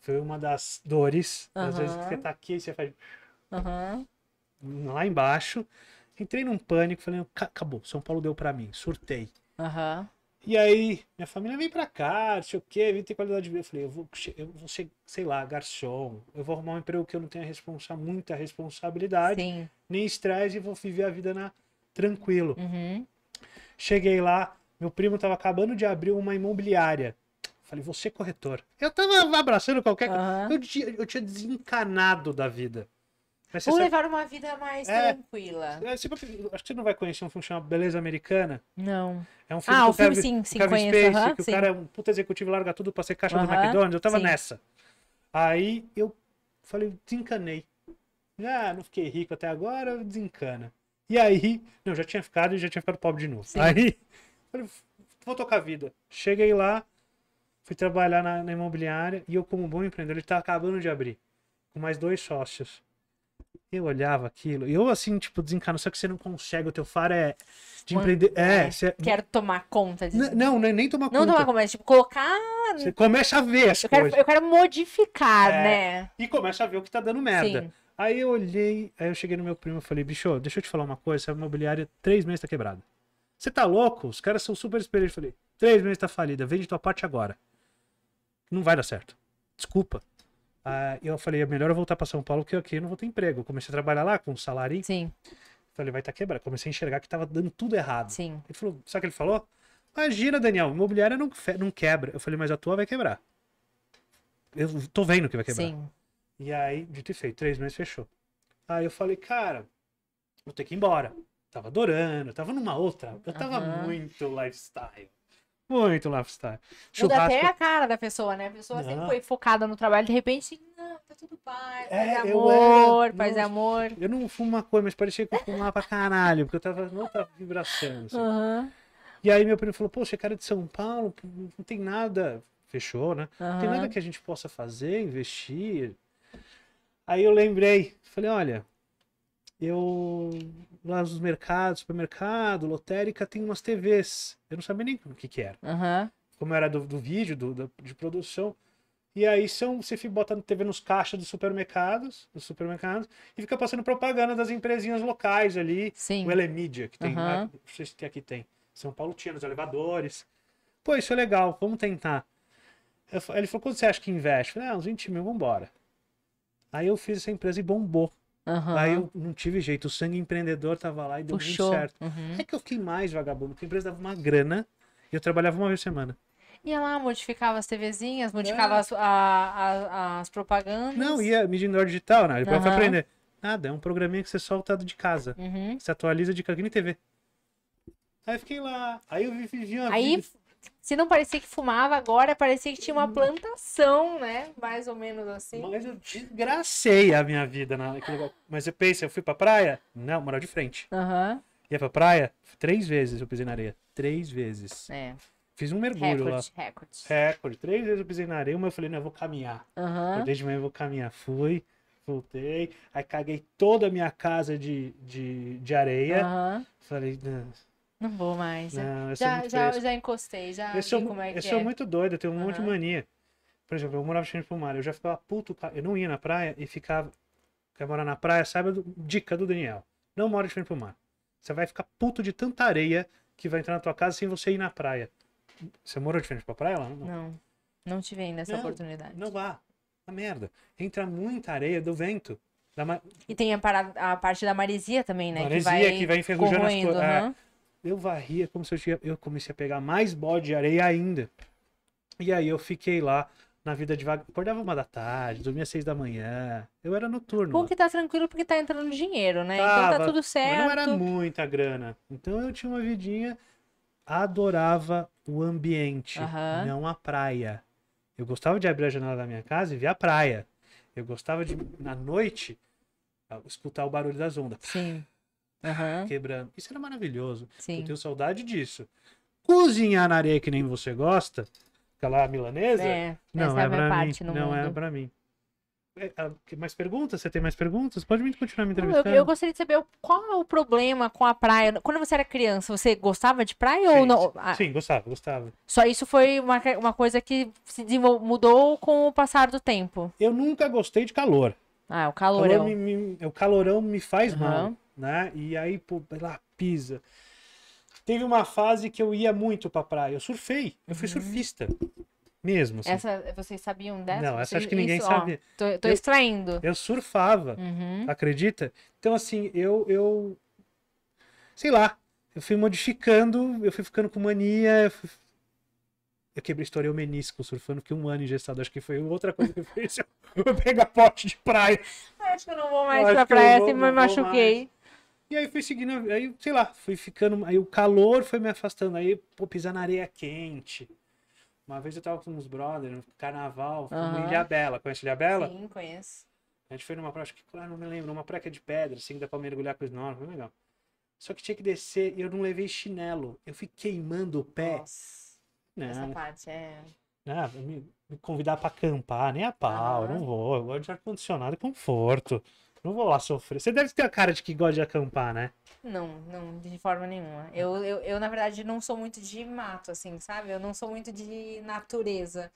Foi uma das dores. Às uhum. vezes que você tá aqui e você faz... Uhum. Lá embaixo. Entrei num pânico, falei, acabou, São Paulo deu pra mim, surtei. Uhum. E aí, minha família veio pra cá, não sei o quê, vim ter qualidade de vida. Eu falei, eu vou, eu vou ser, sei lá, garçom. Eu vou arrumar um emprego que eu não tenha responsa, muita responsabilidade, Sim. nem estresse, e vou viver a vida na, tranquilo. Uhum. Cheguei lá, meu primo tava acabando de abrir uma imobiliária. Falei, vou ser corretor. Eu tava abraçando qualquer coisa. Uhum. Eu, eu tinha desencanado da vida. Ou sabe... levar uma vida mais é, tranquila. É, tipo, acho que você não vai conhecer um filme chamado Beleza Americana. Não. É um filme ah, o filme Kevin, sim, sim, Kevin conheço. Space, uhum, que sim. O cara é um puta executivo, larga tudo pra ser caixa uhum, do McDonald's. Eu tava sim. nessa. Aí eu falei, desencanei. Ah, não fiquei rico até agora, desencana. E aí, não, já tinha ficado e já tinha ficado pobre de novo. Sim. Aí, falei, vou tocar a vida. Cheguei lá, fui trabalhar na, na imobiliária e eu, como bom empreendedor, ele tava acabando de abrir. Com mais dois sócios. Eu olhava aquilo, e eu assim, tipo, desencano, só que você não consegue, o teu faro é de Mano, empreender, é, é você... Quero tomar conta disso. Não, não, nem tomar não conta. Não tomar conta, mas tipo, colocar... Você começa a ver as eu coisas. Quero, eu quero modificar, é, né? E começa a ver o que tá dando merda. Sim. Aí eu olhei, aí eu cheguei no meu primo e falei, bicho, deixa eu te falar uma coisa, essa imobiliária três meses tá quebrada. Você tá louco? Os caras são super experientes. Eu falei, três meses tá falida, vende tua parte agora. Não vai dar certo. Desculpa. Ah, eu falei, é melhor eu voltar pra São Paulo, porque aqui eu não vou ter emprego. Eu comecei a trabalhar lá com um salário. Sim. Falei, vai estar tá quebrado. Comecei a enxergar que tava dando tudo errado. Sim. Ele falou, sabe o que ele falou? Imagina, Daniel, imobiliária não, não quebra. Eu falei, mas a tua vai quebrar. Eu tô vendo que vai quebrar. Sim. E aí, dito e feito, três meses fechou. Aí eu falei, cara, vou ter que ir embora. Tava adorando, tava numa outra. Eu tava uhum. muito lifestyle. Muito lifestyle. Muda até a cara da pessoa, né? A pessoa não. sempre foi focada no trabalho, de repente, não, tá tudo paz, é, faz amor, eu, é, faz não, amor. Eu não fumo uma coisa, mas parecia que eu fumava pra caralho, porque eu tava não tava vibração. Assim. Uhum. E aí meu primo falou, poxa, cara de São Paulo, não tem nada, fechou, né? Uhum. Não tem nada que a gente possa fazer, investir. Aí eu lembrei, falei, olha, eu... Lá nos mercados, supermercado, lotérica, tem umas T Vs. Eu não sabia nem o que que era. Uhum. como era do, do vídeo, do, do, de produção. E aí são, você bota na T V nos caixas dos supermercados, dos supermercados e fica passando propaganda das empresinhas locais ali. Sim. O Elemídia, que tem, uhum. né? Não sei se tem, aqui tem. São Paulo tinha nos elevadores. Pô, isso é legal, vamos tentar. Eu, ele falou, quando você acha que investe? Eu falei, ah, uns vinte mil, vambora. Aí eu fiz essa empresa e bombou. Uhum. Aí eu não tive jeito, o sangue empreendedor tava lá e deu Puxou. muito certo. Uhum. É que eu fiquei mais vagabundo, porque a empresa dava uma grana e eu trabalhava uma vez por semana. Ia lá, modificava as TVzinhas, modificava é. as, a, a, as propagandas. Não, ia medidor digital, né? Depois uhum. foi aprender. Nada, é um programinha que você solta de casa. Uhum. Você atualiza de casa, nem T V. Aí eu fiquei lá, aí eu vivi uma aí... vida... Se não parecia que fumava, agora parecia que tinha uma plantação, né? Mais ou menos assim. Mas eu desgracei a minha vida. Na... Mas eu pensei, eu fui pra praia? Não, moral de frente. Uhum. Ia pra praia? Três vezes eu pisei na areia. Três vezes. É. Fiz um mergulho record, lá. Recorde, recorde. Três vezes eu pisei na areia, mas eu falei, não, eu vou caminhar. Uhum. Desde manhã eu vou caminhar. Fui, voltei. Aí caguei toda a minha casa de, de, de areia. Uhum. Falei, não... Não vou mais. Não, eu já, já, já encostei, já eu vi sou, como é que eu é. Eu sou muito doido, eu tenho um uhum. monte de mania. Por exemplo, eu morava cheio de pomar, eu já ficava puto, eu não ia na praia e ficava... Quer morar na praia, saiba, dica do Daniel. Não mora de frente pro mar. Você vai ficar puto de tanta areia que vai entrar na tua casa sem você ir na praia. Você morou de frente pra praia lá? Não, não, não tive ainda essa não, oportunidade. Não vá, a merda. Entra muita areia do vento. Da ma... E tem a, parada, a parte da maresia também, né? Maresia que vai, que vai enferrujando as coisas. Uhum. Eu varria como se eu tinha... Eu comecei a pegar mais bode de areia ainda. E aí eu fiquei lá na vida devagar. Acordava uma da tarde, dormia às seis da manhã. Eu era noturno. Bom que tá tranquilo porque tá entrando dinheiro, né? Tava, então tá tudo certo. Mas não era muita grana. Então eu tinha uma vidinha... Adorava o ambiente, uhum. não a praia. Eu gostava de abrir a janela da minha casa e ver a praia. Eu gostava de, na noite, escutar o barulho das ondas. Sim. Uhum. Quebrando. Isso era maravilhoso. Sim. Eu tenho saudade disso. Cozinhar na areia que nem você gosta, aquela milanesa, é, não é, é pra mim. Não mundo. é pra mim. Mais perguntas? Você tem mais perguntas? Pode me continuar me entrevistando. Eu, eu gostaria de saber qual é o problema com a praia. Quando você era criança, você gostava de praia sim, ou não? Ah, sim, gostava, gostava. Só isso foi uma, uma coisa que se mudou com o passar do tempo. Eu nunca gostei de calor. Ah, o calorão. Calor me, me, o calorão me faz uhum. mal. Né? E aí, pô, lá pisa. Teve uma fase que eu ia muito pra praia. Eu surfei. Eu fui uhum. surfista. Mesmo. Assim. Essa, vocês sabiam dessa? Não, essa vocês, acho que ninguém isso, sabia. Ó, tô tô eu, extraindo. Eu surfava. Uhum. Acredita? Então, assim, eu, eu... Sei lá. Eu fui modificando. Eu fui ficando com mania. Eu, fui... eu quebrei, estourei o menisco surfando. Fiquei um ano engessado. Acho que foi outra coisa que eu fiz. Eu pegar pote de praia. Acho que eu não vou mais pra praia. Vou, sempre me machuquei. Mais. E aí fui seguindo, aí, sei lá, fui ficando, aí o calor foi me afastando, aí, pô, pisar na areia quente. Uma vez eu tava com uns brothers, no carnaval, fomos em Ilhabela. Conhece Ilhabela? Sim, conheço. A gente foi numa praia, acho que, claro, não me lembro, uma praia de pedra, assim, dá pra mergulhar com os nomes, foi legal. Só que tinha que descer e eu não levei chinelo, eu fui queimando o pé. Nossa, não, essa parte é... Não, me, me convidar pra acampar, nem a pau, uhum. não vou, eu gosto de ar-condicionado e conforto. Não vou lá sofrer. Você deve ter a cara de que gosta de acampar, né? Não, não, de forma nenhuma. Eu, eu, eu, na verdade, não sou muito de mato, assim, sabe? Eu não sou muito de natureza.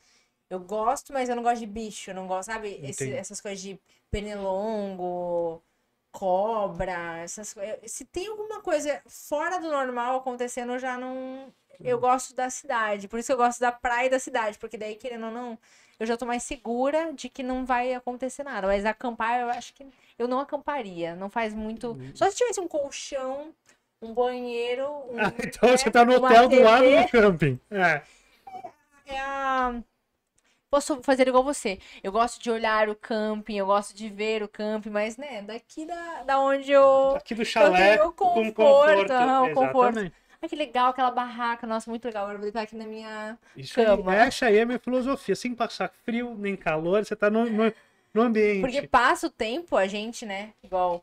Eu gosto, mas eu não gosto de bicho. Eu não gosto, sabe? Esse, essas coisas de pernilongo, cobra, essas coisas. Se tem alguma coisa fora do normal acontecendo, eu já não... Eu gosto da cidade. Por isso eu gosto da praia e da cidade. Porque daí, querendo ou não... Eu já tô mais segura de que não vai acontecer nada. Mas acampar, eu acho que... Eu não acamparia. Não faz muito... Só se tivesse um colchão, um banheiro... Um... Ah, então é, você tá no hotel do lado do camping. É. É, é... Posso fazer igual você. Eu gosto de olhar o camping, eu gosto de ver o camping. Mas, né, daqui da, da onde eu... Aqui do chalé, eu tenho conforto, com conforto. Não, exatamente. Conforto. Ah, que legal, aquela barraca, nossa, muito legal, eu vou deitar aqui na minha Isso cama. Essa aí é a minha filosofia, sem passar frio, nem calor, você tá no, no, no ambiente. Porque passa o tempo, a gente, né, igual,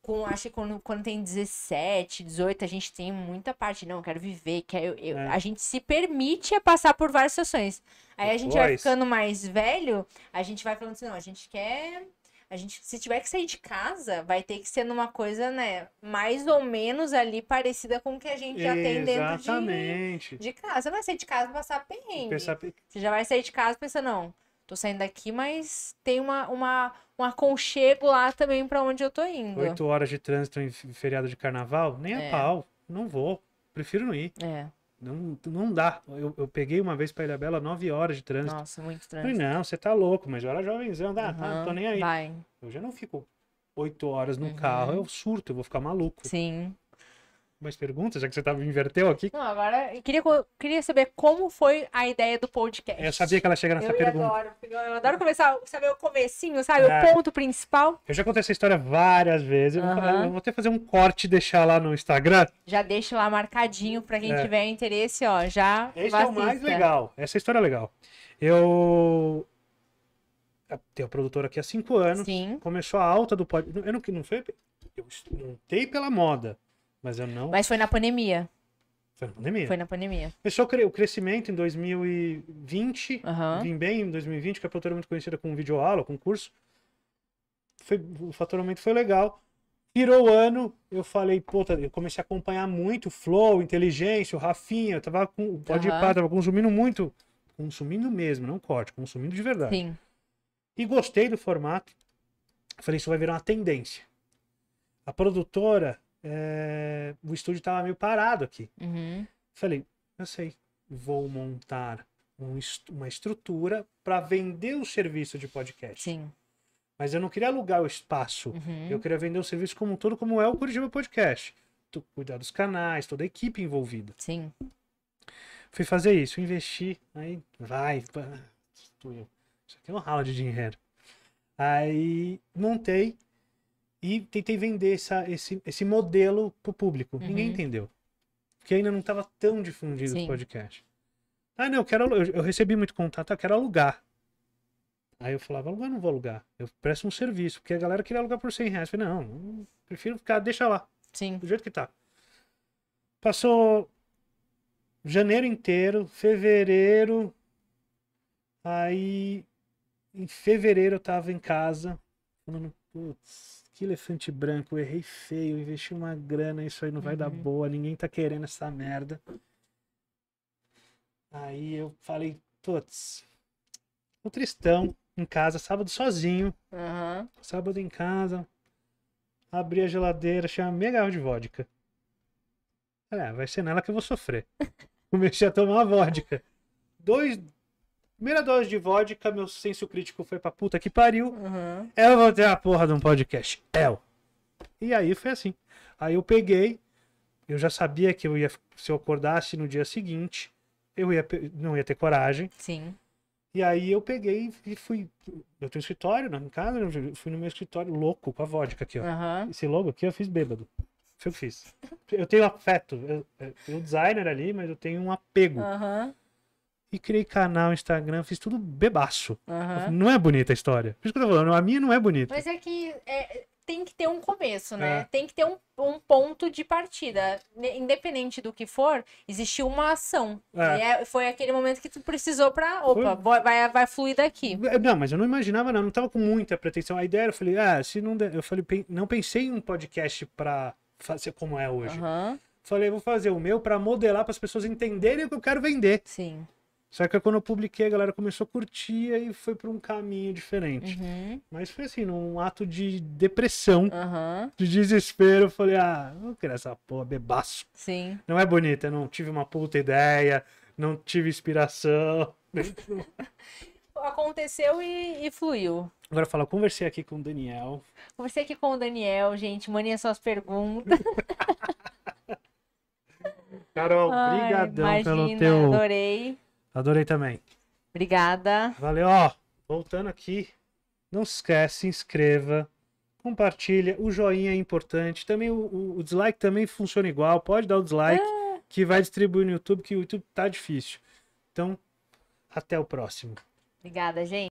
com, acho que quando, quando tem dezessete, dezoito, a gente tem muita parte, não, eu quero viver, quero, eu, é. a gente se permite a passar por várias situações. Aí Depois... a gente vai ficando mais velho, a gente vai falando assim, não, a gente quer... A gente, se tiver que sair de casa, vai ter que ser numa coisa, né, mais ou menos ali parecida com o que a gente já tem dentro de, de casa. Você vai sair de casa e passar perrengue. Pensar... Você já vai sair de casa pensando, não, tô saindo daqui, mas tem uma, uma, um aconchego lá também pra onde eu tô indo. Oito horas de trânsito em feriado de carnaval? Nem é. a pau. Não vou. Prefiro não ir. É. Não, não dá. Eu, eu peguei uma vez pra Ilhabela nove horas de trânsito. Nossa, muito trânsito. Falei, não, você tá louco, mas eu era jovenzão, tá, uhum, tá, não tô nem aí. Vai. Eu já não fico oito horas no uhum. carro, eu surto, eu vou ficar maluco. Sim. Mais perguntas, já que você tava, inverteu aqui? Não, agora eu queria, eu queria saber como foi a ideia do podcast. Eu sabia que ela chega nessa eu pergunta. Adoro, eu adoro começar, saber o comecinho, sabe? É. O ponto principal. Eu já contei essa história várias vezes. Uhum. Eu, vou falar, eu vou até fazer um corte e deixar lá no Instagram. Já deixa lá marcadinho pra quem é. tiver interesse, ó. Já Esse vacista. é o mais legal. Essa história é legal. Eu... Tem a produtora aqui há cinco anos. Sim. Começou a alta do podcast. Eu não, não foi... Eu montei pela moda. Mas eu não... Mas foi na pandemia. Foi na pandemia? Foi na pandemia. Começou o crescimento em dois mil e vinte. Uhum. Vim bem em dois mil e vinte, que a produtora é muito conhecida com videoaula, com curso. Foi, o faturamento foi legal. Virou o ano, eu falei, pô, eu comecei a acompanhar muito o Flow, Inteligência, o Rafinha. Eu tava com... Uhum. Pode ir pra, tava consumindo muito. Consumindo mesmo, não corte. Consumindo de verdade. Sim. E gostei do formato. Falei, isso vai virar uma tendência. A produtora... É, o estúdio tava meio parado aqui. Uhum. Falei, eu sei, vou montar um, uma estrutura para vender o serviço de podcast. Sim. Mas eu não queria alugar o espaço. Uhum. Eu queria vender o serviço como um todo, como é o Curitiba Podcast. Tu, cuidar dos canais, toda a equipe envolvida. Sim. Fui fazer isso, investi, aí vai. Isso aqui é um ralo de dinheiro. Aí montei. E tentei vender essa, esse, esse modelo pro público. Uhum. Ninguém entendeu. Porque ainda não estava tão difundido o podcast. Ah, não, eu quero eu, eu recebi muito contato, eu quero alugar. Aí eu falava, alugar, não vou alugar. Eu presto um serviço, porque a galera queria alugar por cem reais. Eu falei, não, eu prefiro ficar, deixa lá. Sim. Do jeito que tá. Passou janeiro inteiro, fevereiro. Aí, em fevereiro eu tava em casa, falando, putz. Que elefante branco, eu errei feio, eu investi uma grana, isso aí não vai uhum. dar boa, ninguém tá querendo essa merda. Aí eu falei, putz, o Tristão em casa, sábado sozinho, uhum. sábado em casa, abri a geladeira, achei uma meia garrafa de vodka. É, vai ser nela que eu vou sofrer. Comecei a tomar uma vodka. Dois... Primeira dose de vodka, meu senso crítico foi pra puta que pariu. Uhum. Eu vou ter a porra de um podcast. Eu. E aí foi assim. Aí eu peguei, eu já sabia que eu ia, se eu acordasse no dia seguinte, eu ia, não ia ter coragem. Sim. E aí eu peguei e fui. Eu tenho um escritório na minha casa, eu fui no meu escritório louco com a vodka aqui, ó. Uhum. Esse logo aqui eu fiz bêbado. Foi o que fiz. Eu tenho afeto. Eu, eu tenho um designer ali, mas eu tenho um apego. Aham. Uhum. E criei canal, Instagram, fiz tudo bebaço. Uhum. Não é bonita a história. Por isso que eu tô falando, a minha não é bonita. Mas é que é, tem que ter um começo, né? É. Tem que ter um, um ponto de partida. Independente do que for, existiu uma ação. É. E foi aquele momento que tu precisou pra... Opa, foi... vai, vai fluir daqui. Não, mas eu não imaginava, não. Não tava com muita pretensão. A ideia era, eu falei, ah, se não der... Eu falei, não pensei em um podcast pra fazer como é hoje. Uhum. Falei, vou fazer o meu pra modelar, pras pessoas entenderem o que eu quero vender. Sim. Só que quando eu publiquei, a galera começou a curtir e foi para um caminho diferente. Uhum. Mas foi assim, num ato de depressão, uhum. de desespero. Eu falei, ah, não quero essa porra, bebaço. Sim. Não é bonita, não tive uma puta ideia, não tive inspiração. Aconteceu e, e fluiu. Agora fala, conversei aqui com o Daniel. Conversei aqui com o Daniel, gente, maninha suas perguntas. Carol, brigadão pelo teu... adorei. Adorei também. Obrigada. Valeu, ó. Voltando aqui, não se esquece, se inscreva, compartilha, o joinha é importante, também o, o, o dislike também funciona igual, pode dar o dislike, ah. que vai distribuir no YouTube, que o YouTube tá difícil. Então, até o próximo. Obrigada, gente.